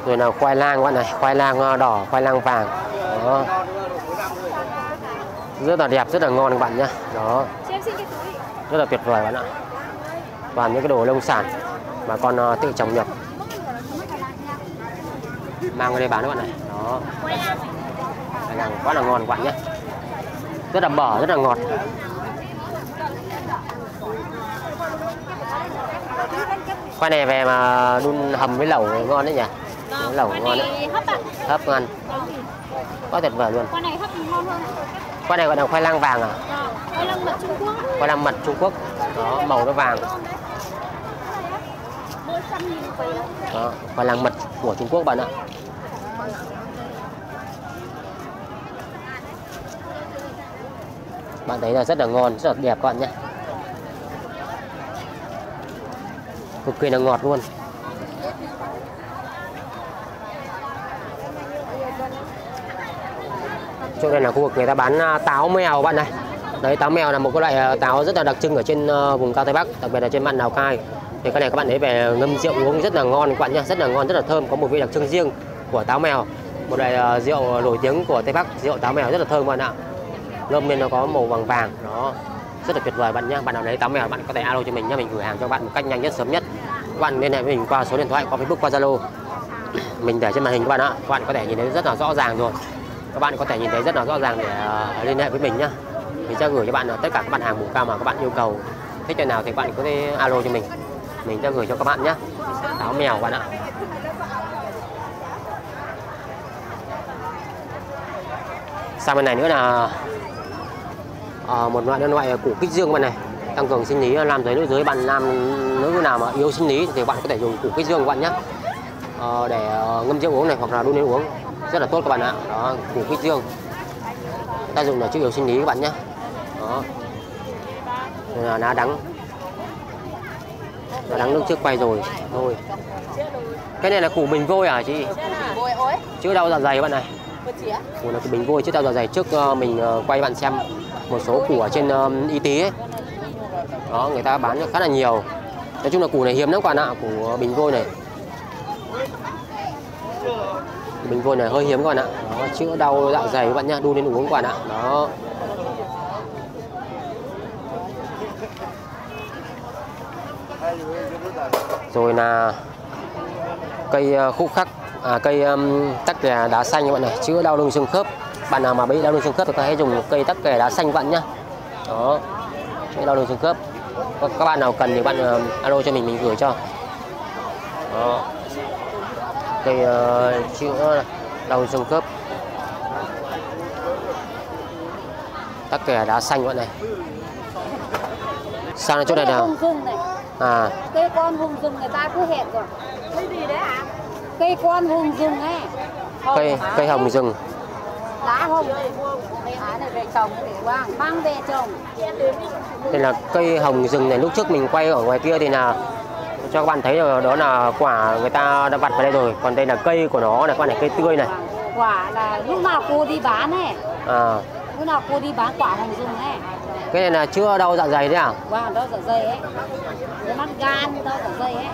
Rồi nào khoai lang các bạn này, khoai lang đỏ, khoai lang vàng. Đó. Rất là đẹp, rất là ngon các bạn nhá. Đó. Rất là tuyệt vời bạn ạ. Toàn những cái đồ nông sản mà con tự trồng nhập mang về đây bán các bạn này. Đó. Hàng quá là ngon các bạn nhé. Rất là bở, rất là ngọt. Khoai này về mà đun hầm với lẩu ngon đấy nhỉ. Lẩu ngon đấy. Hấp ngon. Quá tuyệt vời luôn. Khoai này hấp ngon hơn. Khoai này gọi là khoai lang vàng à? Khoai lang mật Trung Quốc. Khoai lang mật Trung Quốc. Đó, màu nó vàng. Đó, khoai lang mật của Trung Quốc bạn ạ. Bạn thấy là rất là ngon, rất là đẹp các bạn nhé. Cực kỳ là ngọt luôn. Chỗ này là khu vực người ta bán táo mèo bạn này. Đấy, táo mèo là một cái loại táo rất là đặc trưng ở trên vùng cao Tây Bắc, đặc biệt là trên mạn Lào Cai. Thì cái này các bạn ấy về ngâm rượu uống rất là ngon các bạn nhé, rất là ngon, rất là thơm, có một vị đặc trưng riêng của táo mèo. Một loại rượu nổi tiếng của Tây Bắc, rượu táo mèo rất là thơm bạn ạ. Ngâm nên nó có màu vàng vàng, nó rất là tuyệt vời bạn nhé. Bạn nào lấy táo mèo bạn có thể alo cho mình nhé, mình gửi hàng cho bạn một cách nhanh nhất, sớm nhất. Các bạn liên hệ với mình qua số điện thoại, qua Facebook, qua Zalo. Mình để trên màn hình các bạn ạ. Các bạn có thể nhìn thấy rất là rõ ràng rồi. Các bạn có thể nhìn thấy rất là rõ ràng để uh, liên hệ với mình nhé. Mình sẽ gửi cho bạn uh, tất cả các bạn hàng vùng cao mà các bạn yêu cầu. Thích cái nào thì bạn có thể alo cho mình, mình sẽ gửi cho các bạn nhé. Táo mèo bạn ạ. Sang bên này nữa là uh, một loại loại củ kích dương bạn này, tăng cường sinh lý nam giới nữ giới. Bạn nam nữ nào mà yếu sinh lý thì bạn có thể dùng củ kích dương bạn nhé, uh, để uh, ngâm rượu uống này hoặc là đun lên uống. Rất là tốt các bạn ạ. Đó, củ kích dương ta dùng là chữa yếu sinh lý các bạn nhé. Đó là lá đắng, lá đắng lúc trước quay rồi thôi. Cái này là củ bình vôi à chị? Chữa đau dạ dày các bạn này. Củ là củ bình vôi chữa đau dạ dày. Trước mình quay bạn xem một số củ ở trên Y Tý ấy. Đó, người ta bán khá là nhiều. Nói chung là củ này hiếm lắm các bạn ạ, củ bình vôi này. Bình vôi này hơi hiếm các bạn ạ. Đó, chữa đau dạ dày các bạn nhá, đun lên uống các bạn ạ. Đó. Rồi là cây khúc khắc, à, cây um, tắc kè đá xanh các bạn này, chữa đau lưng xương khớp. Bạn nào mà bị đau lưng xương khớp thì các hãy dùng cây tắc kè đá xanh các bạn nhá. Đó, chữa đau lưng xương khớp. Các bạn nào cần thì bạn uh, alo cho mình mình gửi cho. Đó. Cây uh, chữa đau xương khớp, tắc kè đá xanh bạn này. Sang đến chỗ này nào? À. Cây con hùng rừng người ta cứ hẹn rồi. Cây gì đấy ạ? Cây con hùng rừng ấy. Hồng cây cây hồng rừng. Lá hồng. Cây lá này về trồng để quang mang về trồng. Đây là cây hồng rừng này, lúc trước mình quay ở ngoài kia thì là cho các bạn thấy rồi, đó là quả người ta đã vặt vào đây rồi. Còn đây là cây của nó này, quả này cây tươi này. Quả là lúc nào cô đi bán này. À. Lúc nào cô đi bán quả hồng rừng này. Cái này là chữa đau dạ dày đấy à? Wow, đau dạ dày ấy. Cái mắt gan, đau dạ dày ấy.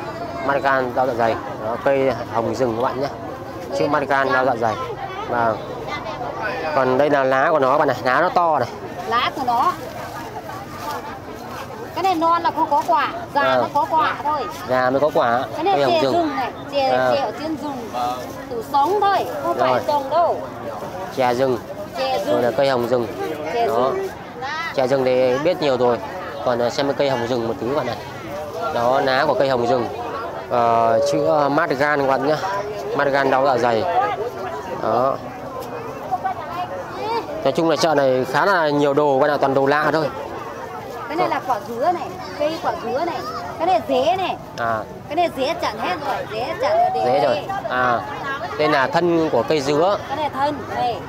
Mắt gan, đau dạ dày. Đó, cây hồng rừng các bạn nhé. Chữa mắt gan, đau dạ dày. Và còn đây là lá của nó các bạn này, lá nó to này. Lá của nó. Cái này non là không có quả, già à. Nó có quả thôi. Già mới có quả. Cái này chè rừng. rừng này, chè à. Ở trên rừng, từ sống thôi, không rồi. Phải trồng đâu. Chè rừng, chè rừng. Rồi là cây hồng rừng. Chè đó. Rừng. Chè rừng thì biết nhiều rồi. Còn xem cây hồng rừng một tí bạn này. Đó, lá của cây hồng rừng. À, chữa mát gan các bạn nhá, mát gan đau dạ dày. Đó. Nói chung là chợ này khá là nhiều đồ, bạn nào toàn đồ lạ thôi. Cái này là quả dứa này, cây quả dứa này, cái này dế này. À. Cái này dế chặn hết rồi, dế chặn rồi. Dế rồi. À. Đây là thân của cây dứa. Cái này thân này.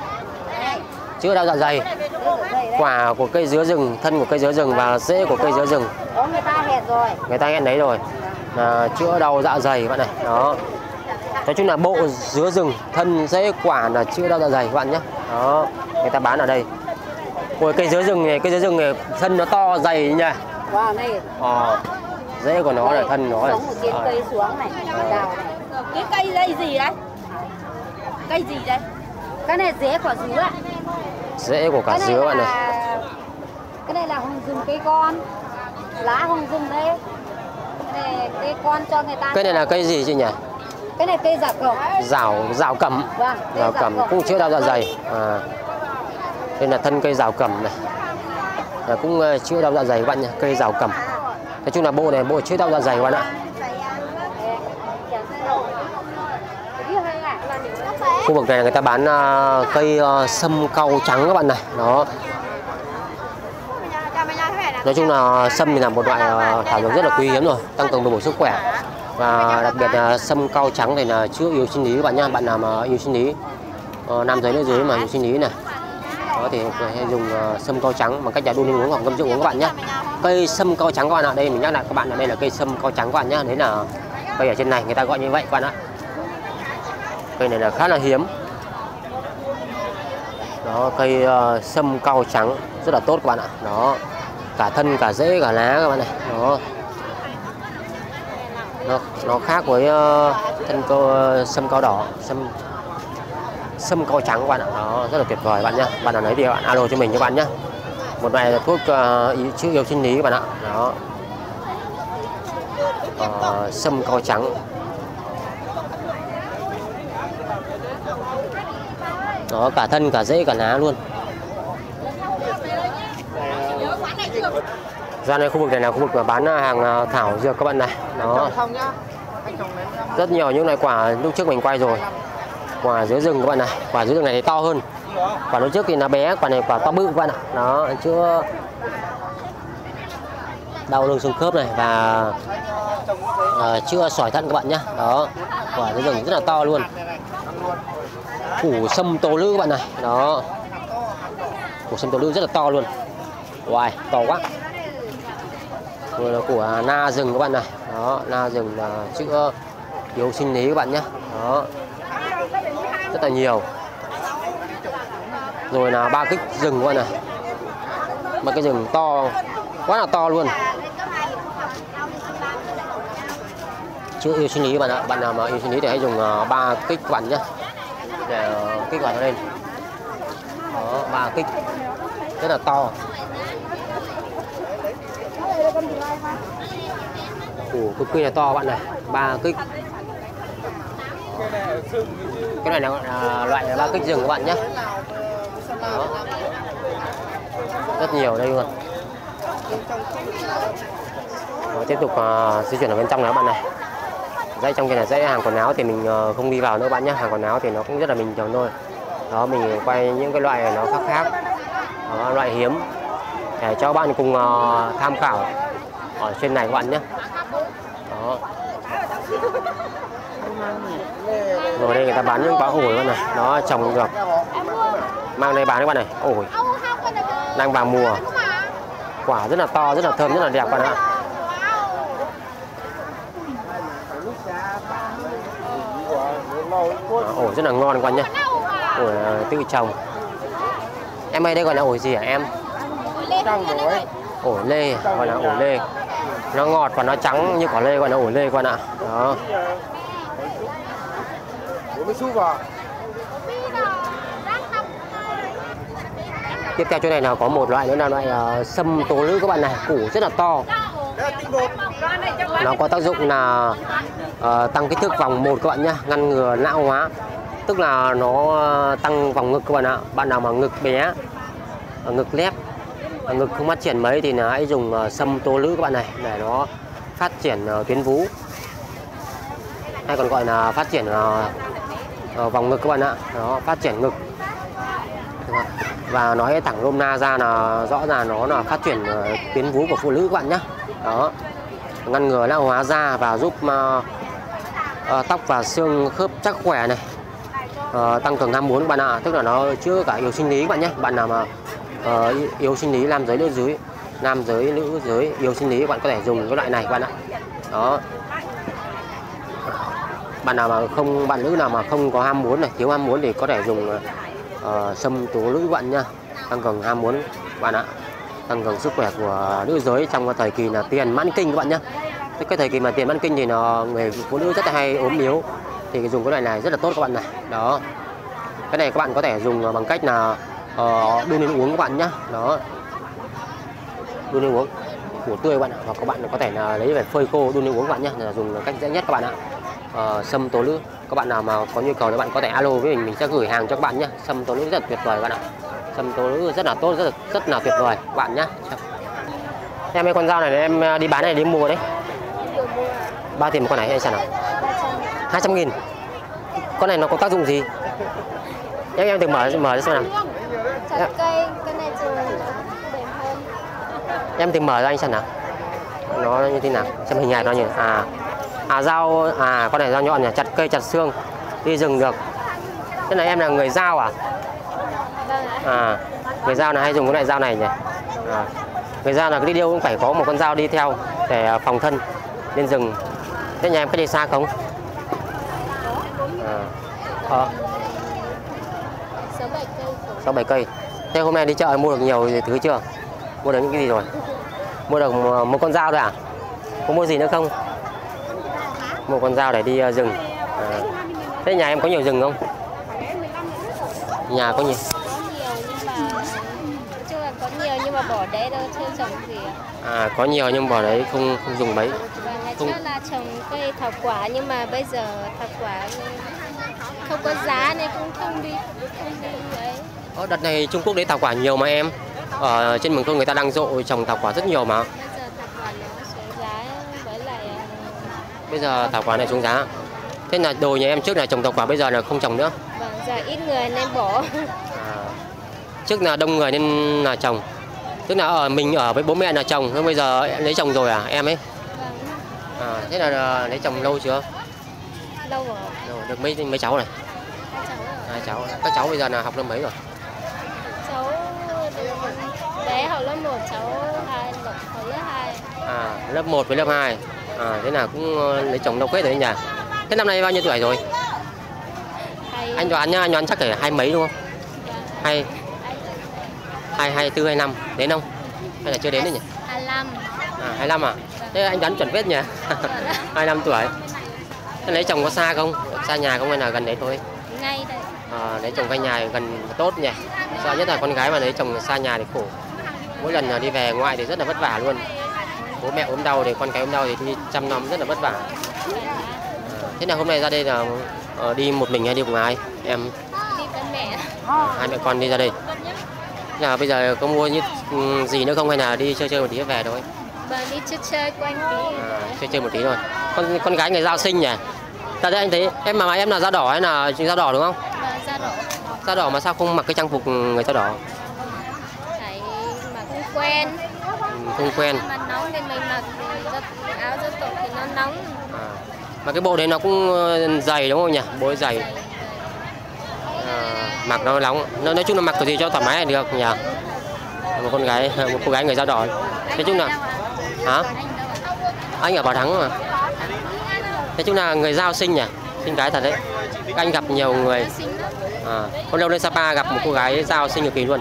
Đây. Chữa đau dạ dày. Quả của cây dứa rừng, thân của cây dứa rừng và rễ của cây dứa rừng. Đó, người ta hẹn rồi. Người ta hẹn đấy rồi. À, chữa đau dạ dày các bạn này. Đó. Nói chung là bộ dứa rừng, thân rễ quả là chữa đau dạ dày các bạn nhé. Đó, người ta bán ở đây. Ôi, cây dứa rừng này, cây dứa rừng này thân nó to dày nhỉ. Wow, này. À, rễ của nó đây, là thân nó. Sống một cái cây xuống này, à. Đào này. Cái cây dây gì đấy? Cây gì đấy? Cái này rễ của dứa ạ. Rễ của cả dứa bạn này. Cái này là hồng rừng cây con. Lá hồng rừng đấy. Cái này cây con cho người ta. Cái này là cây gì chị nhỉ? Cái này cây dảo cẩm. Dảo, dảo cẩm. Vâng, dảo cẩm cũng chữa đau dạ dày. À. Đây là thân cây dảo cẩm này. À, cũng chữa đau dạ dày các bạn nhỉ, cây dảo cẩm. Nói chung là bộ này bộ chữa đau dạ dày các bạn ạ. Khu vực này người ta bán uh, cây uh, sâm cau trắng các bạn này. Đó. Nói chung là sâm thì là một loại uh, thảo dược rất là quý hiếm rồi, tăng cường đồ bổ sức khỏe. Và đặc biệt là sâm cau trắng này là chữa yếu sinh lý các bạn nha. Bạn nào mà yếu sinh lý uh, nam giới nữ giới mà yếu sinh lý này. Đó thì hãy dùng uh, sâm cau trắng bằng cách là đun uống hoặc ngâm rượu uống các bạn nhé. Cây sâm cau trắng các bạn ạ, đây mình nhắc lại các bạn là đây là cây sâm cau trắng các bạn nhé. Đấy là cây ở trên này người ta gọi như vậy các bạn ạ. Cây này là khá là hiếm. Đó, cây uh, sâm cau trắng rất là tốt các bạn ạ. Đó, cả thân cả rễ cả lá các bạn này. Đó. Nó, nó khác với uh, thân cau uh, sâm cau đỏ, sâm sâm cau trắng các bạn ạ. Đó, rất là tuyệt vời bạn nhá. Bạn nào lấy thì bạn alo cho mình các bạn nhá. Một loại là thuốc uh, chữa yếu sinh lý các bạn ạ. Đó. Uh, sâm cau trắng. Đó, cả thân cả rễ cả lá luôn. Ra đây khu vực này là khu vực mà bán hàng thảo dược các bạn này. Đó. Rất nhiều những loại quả lúc trước mình quay rồi. Quả dứa rừng các bạn này, quả dứa rừng này thì to hơn. Quả lúc trước thì nó bé, quả này quả to bự các bạn ạ. Đó, chữa đau lưng xương khớp này và à, chữa sỏi thận các bạn nhá. Đó. Quả dứa rừng rất là to luôn. Củ sâm tố lữ các bạn này. Đó. Củ sâm tố lữ rất là to luôn. Wow, to quá. Rồi là của na rừng các bạn này. Đó, na rừng là chữa yếu sinh lý các bạn nhé. Đó. Rất là nhiều. Rồi là ba kích rừng các bạn này. Mà cái rừng to, quá là to luôn. Chữa yếu sinh lý các bạn ạ. Bạn nào mà yếu sinh lý thì hãy dùng ba kích các bạn nhé. Để kích vào nó lên. Đó, ba kích. Rất là to. Ủa, cực kỳ là to bạn này, ba kích. Cái này là à, loại là ba kích rừng các bạn nhé. Đó. Rất nhiều đây luôn. Đó, tiếp tục à, di chuyển ở bên trong này các bạn này. Dãy trong kia là dãy hàng quần áo thì mình à, không đi vào nữa bạn nhé. Hàng quần áo thì nó cũng rất là bình thường thôi. Đó, mình quay những cái loại này nó khác khác. Đó, loại hiếm để cho bạn cùng à, tham khảo ở trên này các bạn nhé. Đó. Rồi đây người ta bán những quả ổi con này, nó trồng được mang đây bán các bạn này. Ổi đang vào mùa, quả rất là to, rất là thơm, rất là đẹp bạn ạ. Ổi rất là ngon các bạn nhé. Ổi tự trồng. Em ơi đây gọi là ổi gì hả em? Ổi lê gọi là ổi lê. Nó ngọt và nó trắng như quả lê gọi là ổi lê các bạn ạ. Đó. Tiếp theo chỗ này nào có một loại nữa là loại uh, sâm tố lữ các bạn này, củ rất là to. Nó có tác dụng là uh, tăng kích thước vòng một các bạn nhá, ngăn ngừa lão hóa. Tức là nó tăng vòng ngực các bạn ạ. Bạn nào mà ngực bé, ngực lép, ngực không phát triển mấy thì là hãy dùng uh, sâm tố lữ các bạn này để nó phát triển uh, tuyến vú, hay còn gọi là phát triển uh, uh, vòng ngực các bạn ạ. Nó phát triển ngực. Và nói thẳng rôm na ra là rõ ràng nó là phát triển uh, tuyến vú của phụ nữ các bạn nhé. Đó, ngăn ngừa lão hóa da và giúp uh, uh, tóc và xương khớp chắc khỏe này, uh, tăng cường ham muốn các bạn ạ. Tức là nó chữa cả yếu sinh lý các bạn nhé. Bạn nào mà uh, yếu sinh lý nam giới nữ giới, nam giới nữ giới yếu sinh lý, bạn có thể dùng cái loại này các bạn ạ. Đó, bạn nào mà không, bạn nữ nào mà không có ham muốn này, thiếu ham muốn thì có thể dùng uh, Uh, sâm tố lữ các bạn nha, tăng cường ham muốn bạn ạ, tăng cường sức khỏe của nữ giới trong cái thời kỳ là tiền mãn kinh các bạn nhé. Cái thời kỳ mà tiền mãn kinh thì nó người phụ nữ rất là hay ốm yếu, thì cái dùng cái loại này rất là tốt các bạn này. Đó, cái này các bạn có thể dùng bằng cách là uh, đun lên uống các bạn nhé. Đó, đun lên uống củ tươi các bạn ạ, hoặc các bạn có thể là lấy về phơi khô đun lên uống các bạn nhé, là dùng cách dễ nhất các bạn ạ. Uh, sâm tố lữ, các bạn nào mà có nhu cầu thì bạn có thể alo với mình mình sẽ gửi hàng cho các bạn nhé. Sâm tố lữ rất tuyệt vời các bạn ạ, sâm tố lữ rất là tốt, rất là, rất là tuyệt vời các bạn nhé. Em ơi, con dao này em đi bán này đi mua đấy, ba tiền một con này hay sao nào? Hai trăm nghìn. Con này nó có tác dụng gì em em từng mở mở ra xem nào. Em từng mở ra anh xem nào, nó như thế nào, xem hình hài nó như à. À dao, à con này dao nhọn nhỉ, chặt cây chặt xương, đi rừng được. Thế này em là người dao à? À, người dao này hay dùng cái loại dao này nhỉ? À, người dao là đi điêu cũng phải có một con dao đi theo để phòng thân lên rừng. Thế nhà em có đi xa không? À, à. sáu bảy cây. Thế hôm nay đi chợ mua được nhiều thứ chưa? Mua được những cái gì rồi? Mua được một con dao thôi à? Có mua gì nữa không? Một con dao để đi uh, rừng à. Thế nhà em có nhiều rừng không? Nhà có nhiều. Có nhiều nhưng mà bỏ đấy đâu, chưa trồng gì. À, có nhiều nhưng bỏ đấy không, không dùng mấy. Và ngày không... trước là trồng cây thảo quả, nhưng mà bây giờ thảo quả không có giá nên cũng không đi, không đi đấy. Ở đợt này Trung Quốc đấy thảo quả nhiều mà em. Ở trên Mường Khương người ta đang rộ trồng thảo quả rất nhiều mà. Bây giờ thảo quả này xuống giá. Thế là đồ nhà em trước là trồng thảo quả, bây giờ là không trồng nữa. Vâng, giờ ít người nên bỏ. À, trước là đông người nên là trồng. Tức là ở mình ở với bố mẹ là trồng, nhưng bây giờ em lấy chồng rồi à em ấy? Vâng. À, thế là lấy chồng lâu chưa? Lâu rồi. Rồi, được mấy mấy cháu này? Các cháu rồi. À, cháu. Các cháu bây giờ là học lớp mấy rồi? Cháu bé học lớp một, cháu hai, học lớp hai. À, lớp một với lớp hai. À, thế là cũng lấy chồng đâu hết rồi anh nhỉ. Thế năm nay bao nhiêu tuổi rồi? Hay... Anh đoán nhá, anh đoán chắc phải hai mấy đúng không? Dạ. Hay... Hai, hai tư, hai năm, đến không? Hay là chưa đến đấy nhỉ? hai lăm. À, hai lăm à? Thế anh đoán chuẩn vết nhỉ? hai lăm tuổi. Thế lấy chồng có xa không? Xa nhà không hay là gần đấy thôi? Ngay đây. À, lấy chồng gần nhà gần tốt nhỉ? Sợ nhất là con gái mà lấy chồng xa nhà thì khổ. Mỗi lần đi về ngoại thì rất là vất vả luôn. Bố mẹ ốm đau thì con cái ốm đau thì chăm nom rất là vất vả. Thế là hôm nay ra đây là uh, đi một mình hay đi cùng ai? Em đi với mẹ. À, hai mẹ con đi ra đây. Thế là bây giờ có mua như gì nữa không hay là đi chơi chơi một tí về thôi? Bà đi chơi chơi quanh tí. À, chơi chơi một tí rồi. Con con gái người dao xinh nhỉ? Tại đây anh thấy em mà em là dao đỏ hay là dao đỏ đúng không? Là dao đỏ. Dao đỏ mà sao không mặc cái trang phục người dao đỏ? Tại mà không quen. Không quen. Mà nóng nên mình mặc áo dân tộc thì nó nóng. À, mà cái bộ đấy nó cũng dày đúng không nhỉ? Bộ dày. À, mặc nó nóng. Nó nói chung là mặc cái gì cho thoải mái là được nhỉ? Một con gái, một cô gái người dao đỏ. Nói chung là hả? Anh ở Bảo Thắng mà. Nói chung là người dao xinh nhỉ? Xinh gái thật đấy. Anh gặp nhiều người. À, hôm lâu lên Sapa gặp một cô gái dao xinh cực kỳ luôn.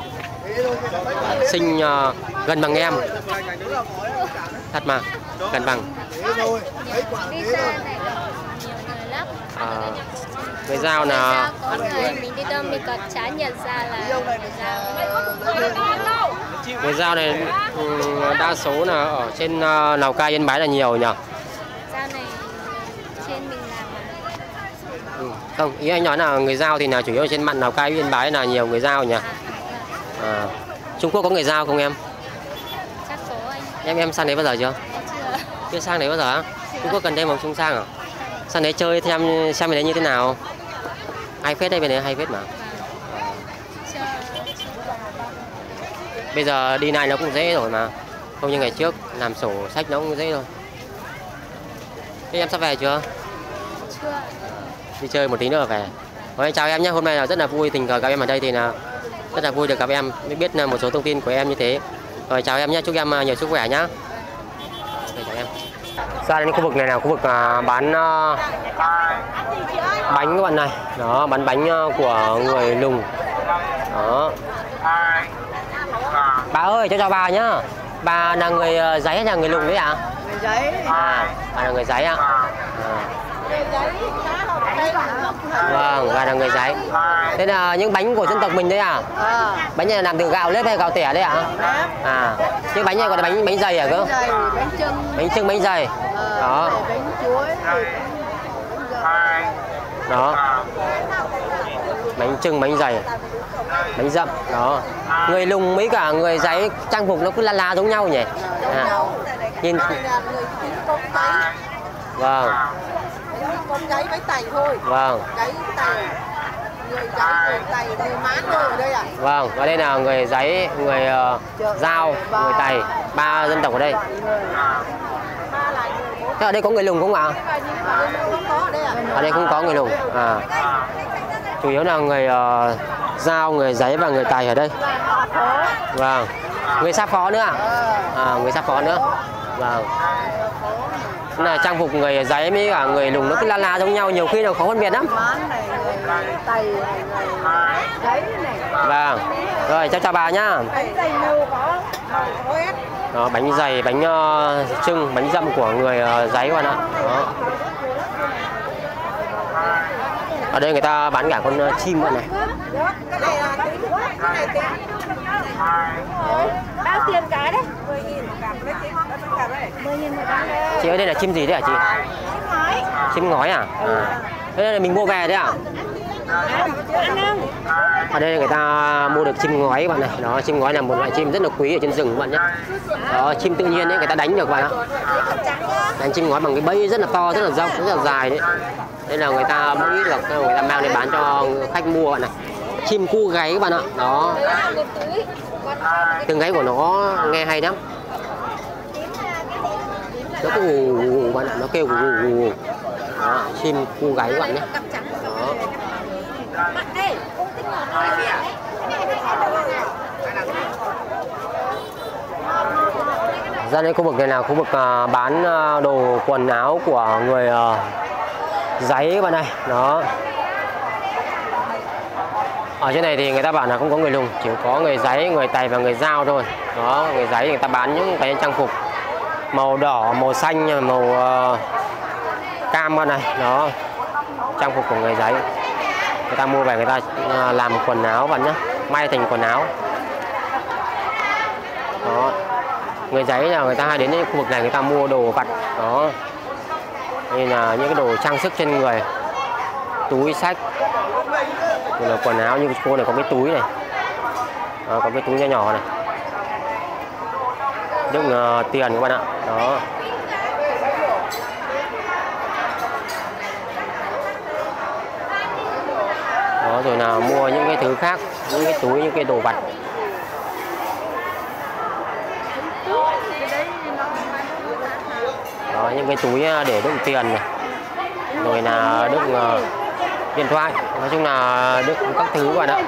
Xinh uh, gần bằng em thật mà, gần bằng. À, Với dao là có người mình đi đâm mình còn chả nhận ra là dao. Với dao này đa số là ở trên Lào Cai, Yên Bái là nhiều nhỉ? Dao này trên mình làm à? Ừ. Không, ý anh nói là người dao thì là chủ yếu trên mặn Lào Cai, Yên Bái là nhiều người dao nhỉ? À, à. Trung Quốc có người dao không em? Chắc số anh. Em em sang đấy bao giờ chưa? Chưa. Chưa sang đấy bao giờ? Chưa. Trung Quốc gần đây mà không sang à? Sang đấy chơi xem xem bên đấy như thế nào? Hay phết đây, bên đấy hay phết mà. Bây giờ đi này nó cũng dễ rồi mà, không như ngày trước làm sổ sách nó cũng dễ rồi. Thế em sắp về chưa? Chưa. Đi chơi một tí nữa về. Rồi, chào em nhé, hôm nay là rất là vui tình cờ gặp em ở đây thì là rất là vui được gặp em, biết là một số thông tin của em như thế. Rồi chào em nhé, chúc em nhiều sức khỏe nhá. Rồi, chào em. Ra đến khu vực này là khu vực bán bánh các bạn này, đó bán bánh của người Nùng. Đó. Bà ơi, cho chào bà nhá. Bà là người Giấy hay là người Lùng đấy ạ? À? Người Giấy. À, bà là người Giấy ạ. À. À. Vâng, bà là người Giấy. Thế là những bánh của dân tộc mình đấy ạ? À? À. Bánh này làm từ gạo nếp hay gạo tẻ đấy ạ? À? À. Những bánh này gọi là bánh bánh dày à cơ? Bánh dày, bánh chưng. Bánh chưng, bánh dày. Ờ, đó. Bánh chuối. Đó. Bánh chưng, bánh dày. Bánh dậm đó. Người Lùng mấy cả người Giấy trang phục nó cứ la la giống nhau nhỉ. À. Nhìn vâng. Con Giấy bánh tày thôi. Vâng. Đấy tày. Người Giấy tày, người Mán ở đây ạ. Vâng, và đây là người Giấy, người Dao, người Tày, ba dân tộc ở đây. Thế ở đây có người Lùng không ạ? Ở đây cũng có người Lùng. À. Chủ yếu là người uh, Dao, người Giấy và người Tày ở đây. Vâng. Người Xa Phó nữa ạ? À, người Xa Phó nữa. Vâng. Này, trang phục người Giấy với cả người Lùng nó cứ la la giống nhau, nhiều khi nó khó phân biệt lắm. Vâng. Rồi, chào chào bà nhá. Đó, bánh dày, bánh uh, trưng, bánh dăm của người uh, Giấy bạn ạ. Đó. Ở đây người ta bán cả con chim bạn này. Bao tiền cái đấy? Chị ơi, đây là chim gì đấy hả chị? Chim ngói à? À. Đây là mình mua về đấy ạ? À? Ở đây người ta mua được chim ngói các bạn này. Đó, chim ngói là một loại chim rất là quý ở trên rừng các bạn nhé. Đó, chim tự nhiên đấy, người ta đánh được các bạn ạ. Đánh chim ngói bằng cái bẫy rất là to, rất là rộng, rất là dài đấy. Đây là người ta mỗi được người ta mang để bán cho khách mua bạn này. Chim cu gáy các bạn ạ. Đó. Từng gáy của nó nghe hay lắm. Nó cứ gù gù bạn ạ, nó kêu gù gù gù. Đó, chim cu gáy các bạn nhé. Đó. Ra đây khu vực này là khu vực bán đồ quần áo của người Giấy các bạn này. Đó. Ở trên này thì người ta bảo là không có người Lùng, chỉ có người Giấy, người Tày và người Dao thôi. Đó, người Giấy người ta bán những cái trang phục màu đỏ, màu xanh, màu uh, cam các bạn này. Đó. Trang phục của người Giấy. Người ta mua về người ta làm quần áo bạn nhé, may thành quần áo. Đó. Người Giấy là người ta hay đến những khu vực này người ta mua đồ vặt. Đó. Đây là những cái đồ trang sức trên người, túi sách, rồi là quần áo. Như cô này có cái túi này, đó, có cái túi nhỏ nhỏ này, đựng uh, tiền các bạn ạ. Đó. Đó, rồi là mua những cái thứ khác, những cái túi, những cái đồ vặt. Đó, những cái túi để đựng tiền này, rồi là đựng uh, điện thoại, nói chung là đựng các thứ các bạn ạ.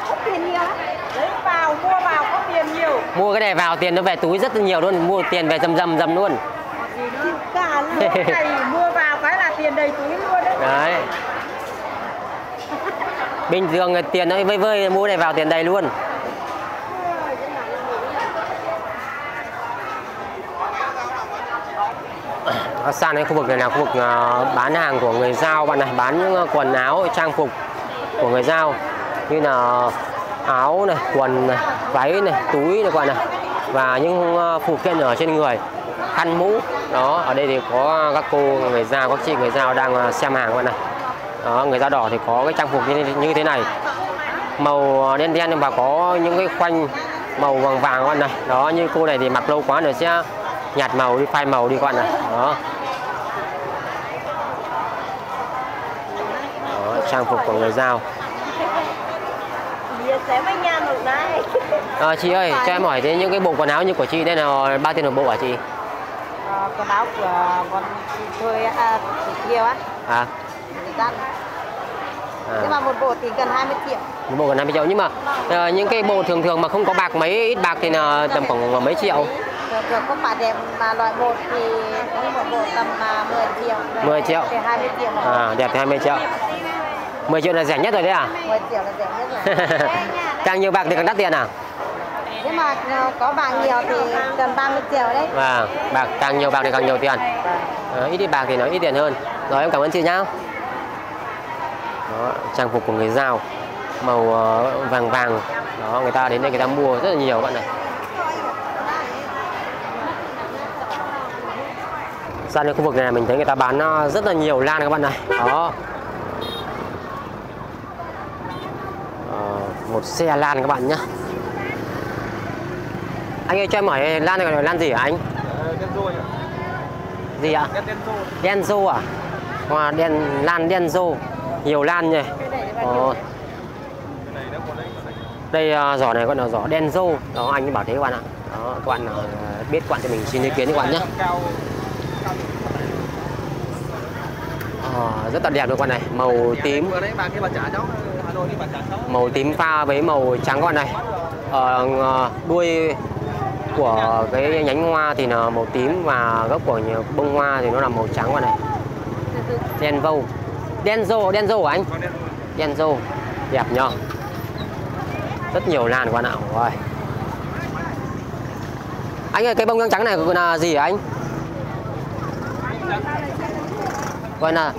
Mua cái này vào tiền nó về túi rất là nhiều luôn, mua tiền về dầm dầm dầm luôn. Mua vào cái là tiền đầy túi luôn đấy. Đấy. Bình thường tiền nó vơi vơi, mua này vào tiền đầy luôn. Sang đến khu vực này là khu vực bán hàng của người Dao bạn này, bán những quần áo, trang phục của người Dao như là áo này, quần này, váy này, túi này, quần này và những phụ kiện ở trên người, khăn mũ. Đó, ở đây thì có các cô người Dao, các chị người Dao đang xem hàng bạn này. Đó, người Dao đỏ thì có cái trang phục như, như thế này, màu đen đen và có những cái khoanh màu vàng vàng bạn này. Đó, như cô này thì mặc lâu quá rồi sẽ nhạt màu đi, phai màu đi các bạn này. Đó. Đó, trang phục của người Dao. À, chị ơi, cho em hỏi thế những cái bộ quần áo như của chị đây là bao tiền một bộ hả chị? Ờ, quần áo của con thôi à, nhiều á. À. À. Nhưng mà một bộ thì gần hai mươi triệu. Một bộ gần hai mươi triệu, nhưng mà à, những cái bộ thường thường mà không có bạc mấy, ít bạc thì là tầm khoảng mấy triệu? Được, có phải đẹp mà loại một thì một bộ tầm mười triệu. mười triệu. Thì hai mươi triệu. À, đẹp thì hai mươi triệu. mười triệu là rẻ nhất rồi đấy à? mười triệu là rẻ nhất rồi. Càng nhiều bạc thì càng đắt tiền à? Nếu mà có bạc nhiều thì gần ba mươi triệu đấy. À, bạc càng nhiều bạc thì càng nhiều tiền. À, ít đi bạc thì nó ít tiền hơn. Rồi em cảm ơn chị nhá. Đó, trang phục của người Dao màu vàng vàng. Đó, người ta đến đây người ta mua rất là nhiều bạn này. Ra đến khu vực này mình thấy người ta bán rất là nhiều lan các bạn này. Đó. Một xe lan các bạn nhé. Anh ơi cho em hỏi lan này gọi là lan gì hả anh? Denzo. Gì ạ? Denzo à? Hoa đen, lan Denzo. Nhiều lan nhỉ. Ờ. Đây giỏ này gọi là giỏ Denzo. Đó anh bảo thế các bạn ạ. Đó, các bạn biết các bạn thì mình xin ý kiến các bạn nhé. Ờ, rất là đẹp các bạn này, màu tím. Màu tím pha với màu trắng các bạn này. Ờ, đuôi của cái nhánh hoa thì là màu tím và gốc của bông hoa thì nó là màu trắng các bạn này. Denzo. Denzo, Denzo hả anh? Denzo. Đẹp nhờ. Rất nhiều lan các bạn ạ. Rồi. Anh ơi, cái bông trắng này là gì hả anh? Gọi là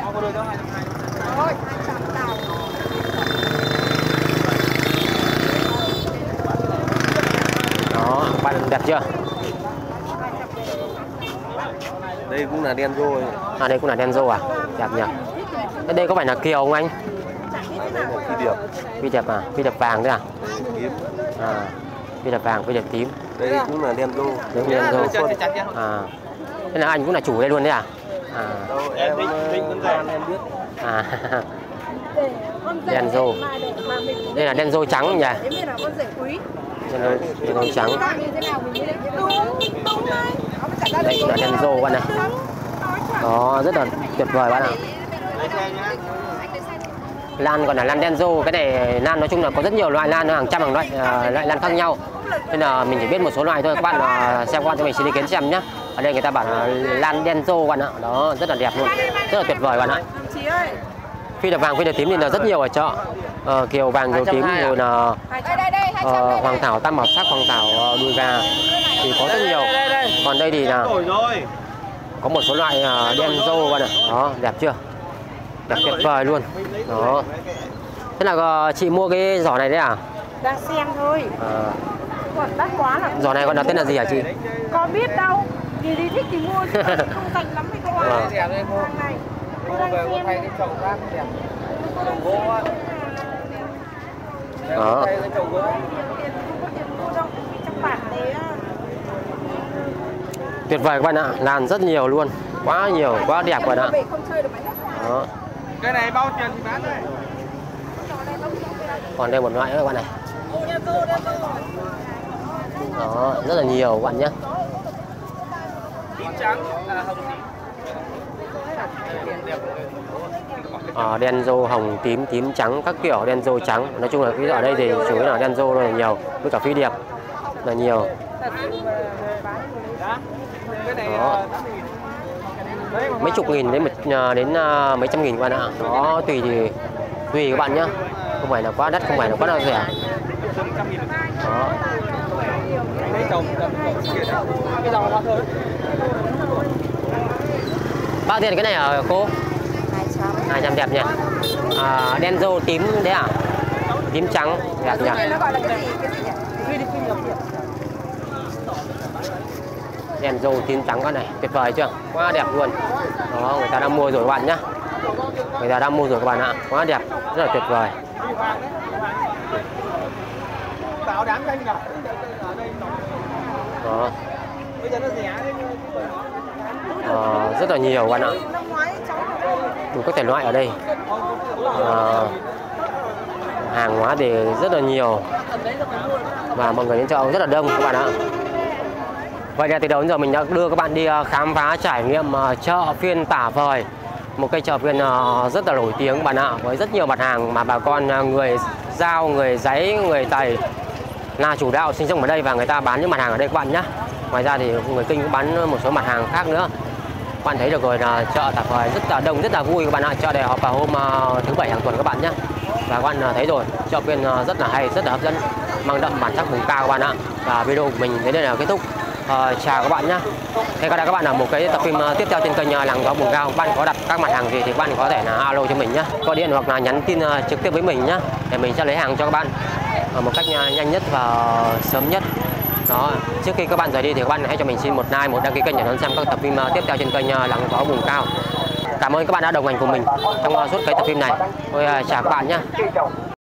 đó, bạn đẹp chưa? Đây cũng là Denzo rồi. À đây cũng là Denzo à? Đẹp nhỉ. Đây, đây có phải là kiều không anh? Phi điệp. Phi điệp à? Phi điệp vàng đấy à? À, phi điệp vàng, phi điệp tím. Đây cũng là Denzo. Đây cũng là Denzo. À, thế là anh cũng là chủ đây luôn đấy à? À. Đâu, em, em biết. À. Denzo. Đây là Denzo trắng nhỉ? Denzo, Denzo trắng. Đây là Denzo bạn này. Đó, rất là tuyệt vời bạn ạ. Lan còn là lan Denzo, cái này lan nói chung là có rất nhiều loại lan, hàng trăm hàng loại uh, loại lan khác nhau. Nên là mình chỉ biết một số loại thôi. Các bạn uh, xem qua cho mình xin ý kiến xem nhé. Ở đây người ta bảo là lan Denzo bạn ạ. Đó, rất là đẹp luôn, rất là tuyệt vời bạn ạ. Phi đập vàng, phi đập tím thì là rất nhiều ở chợ. À, kiều vàng, kiều tím rồi là à, hoàng thảo tam màu sắc, hoàng thảo đuôi gà thì có rất nhiều. Còn đây thì là có một số loại uh, Denzo bạn ạ. Đó, đẹp chưa? Đẹp tuyệt vời luôn. Đó. Thế là uh, chị mua cái giỏ này đấy à? Đang xem thôi. À. Còn đắt quá là. Giỏ này còn đặt tên là gì hả chị? Có biết đâu. Thì đi thích thì mua chứ không dành lắm với cô ạ. Rẻ đây cô. Cô đang xem cái chồng ra đẹp. Chồng gỗ á. Đó. Chồng gỗ. Tuyệt vời các bạn ạ, làm rất nhiều luôn. Quá nhiều, quá đẹp các bạn ạ. Đó. Cái này bao tiền thì bán đây. Còn đây một loại nữa các bạn này. Đó, rất là nhiều các bạn nhé. Ờ, Denzo hồng, tím, tím trắng, các kiểu Denzo trắng. Nói chung là ở đây thì chủ yếu là Denzo là nhiều, với cả phi điệp là nhiều. Đó. Mấy chục nghìn đến một, đến mấy trăm nghìn các bạn ạ. Nó tùy thì tùy các bạn nhá. Không phải là quá đắt, không phải là quá là rẻ. Đó. Bao tiền cái này hả cô? hai trăm đẹp nhỉ. À, đen râu tím thế à? Tím trắng đẹp nhỉ. Đen râu tím trắng con này tuyệt vời chưa? Quá đẹp luôn. Đó, người ta đang mua rồi các bạn nhá. Người ta đang mua rồi các bạn ạ. Quá đẹp, rất là tuyệt vời. Đó. À, rất là nhiều bạn ạ. Mình có thể loại ở đây à, hàng hóa thì rất là nhiều và mọi người đến chợ ông rất là đông các bạn ạ. Vậy là từ đầu đến giờ mình đã đưa các bạn đi khám phá trải nghiệm chợ phiên Tả Vời, một cái chợ phiên rất là nổi tiếng các bạn ạ, với rất nhiều mặt hàng mà bà con người Dao, người Giấy, người Tày là chủ đạo sinh sống ở đây và người ta bán những mặt hàng ở đây các bạn nhé. Ngoài ra thì người Kinh cũng bán một số mặt hàng khác nữa. Các bạn thấy được rồi là chợ Tả Vời rất là đông, rất là vui các bạn ạ. Chợ để họp vào hôm thứ bảy hàng tuần các bạn nhé. Và các bạn thấy rồi, chợ phiên rất là hay, rất là hấp dẫn, mang đậm bản sắc vùng cao các bạn ạ. Và video của mình đến đây là kết thúc. À, chào các bạn nhé. Hẹn gặp lại các bạn ở một cái tập phim tiếp theo trên kênh Làng Gió Vùng Cao. Các bạn có đặt các mặt hàng gì thì các bạn có thể là alo cho mình nhé, gọi điện hoặc là nhắn tin trực tiếp với mình nhé, để mình sẽ lấy hàng cho các bạn một cách nhanh nhất và sớm nhất. Đó. Trước khi các bạn rời đi thì các bạn hãy cho mình xin một like, một đăng ký kênh để đón xem các tập phim tiếp theo trên kênh Làng Gió Vùng Cao. Cảm ơn các bạn đã đồng hành cùng mình trong suốt cái tập phim này. Tôi chào các bạn nhé.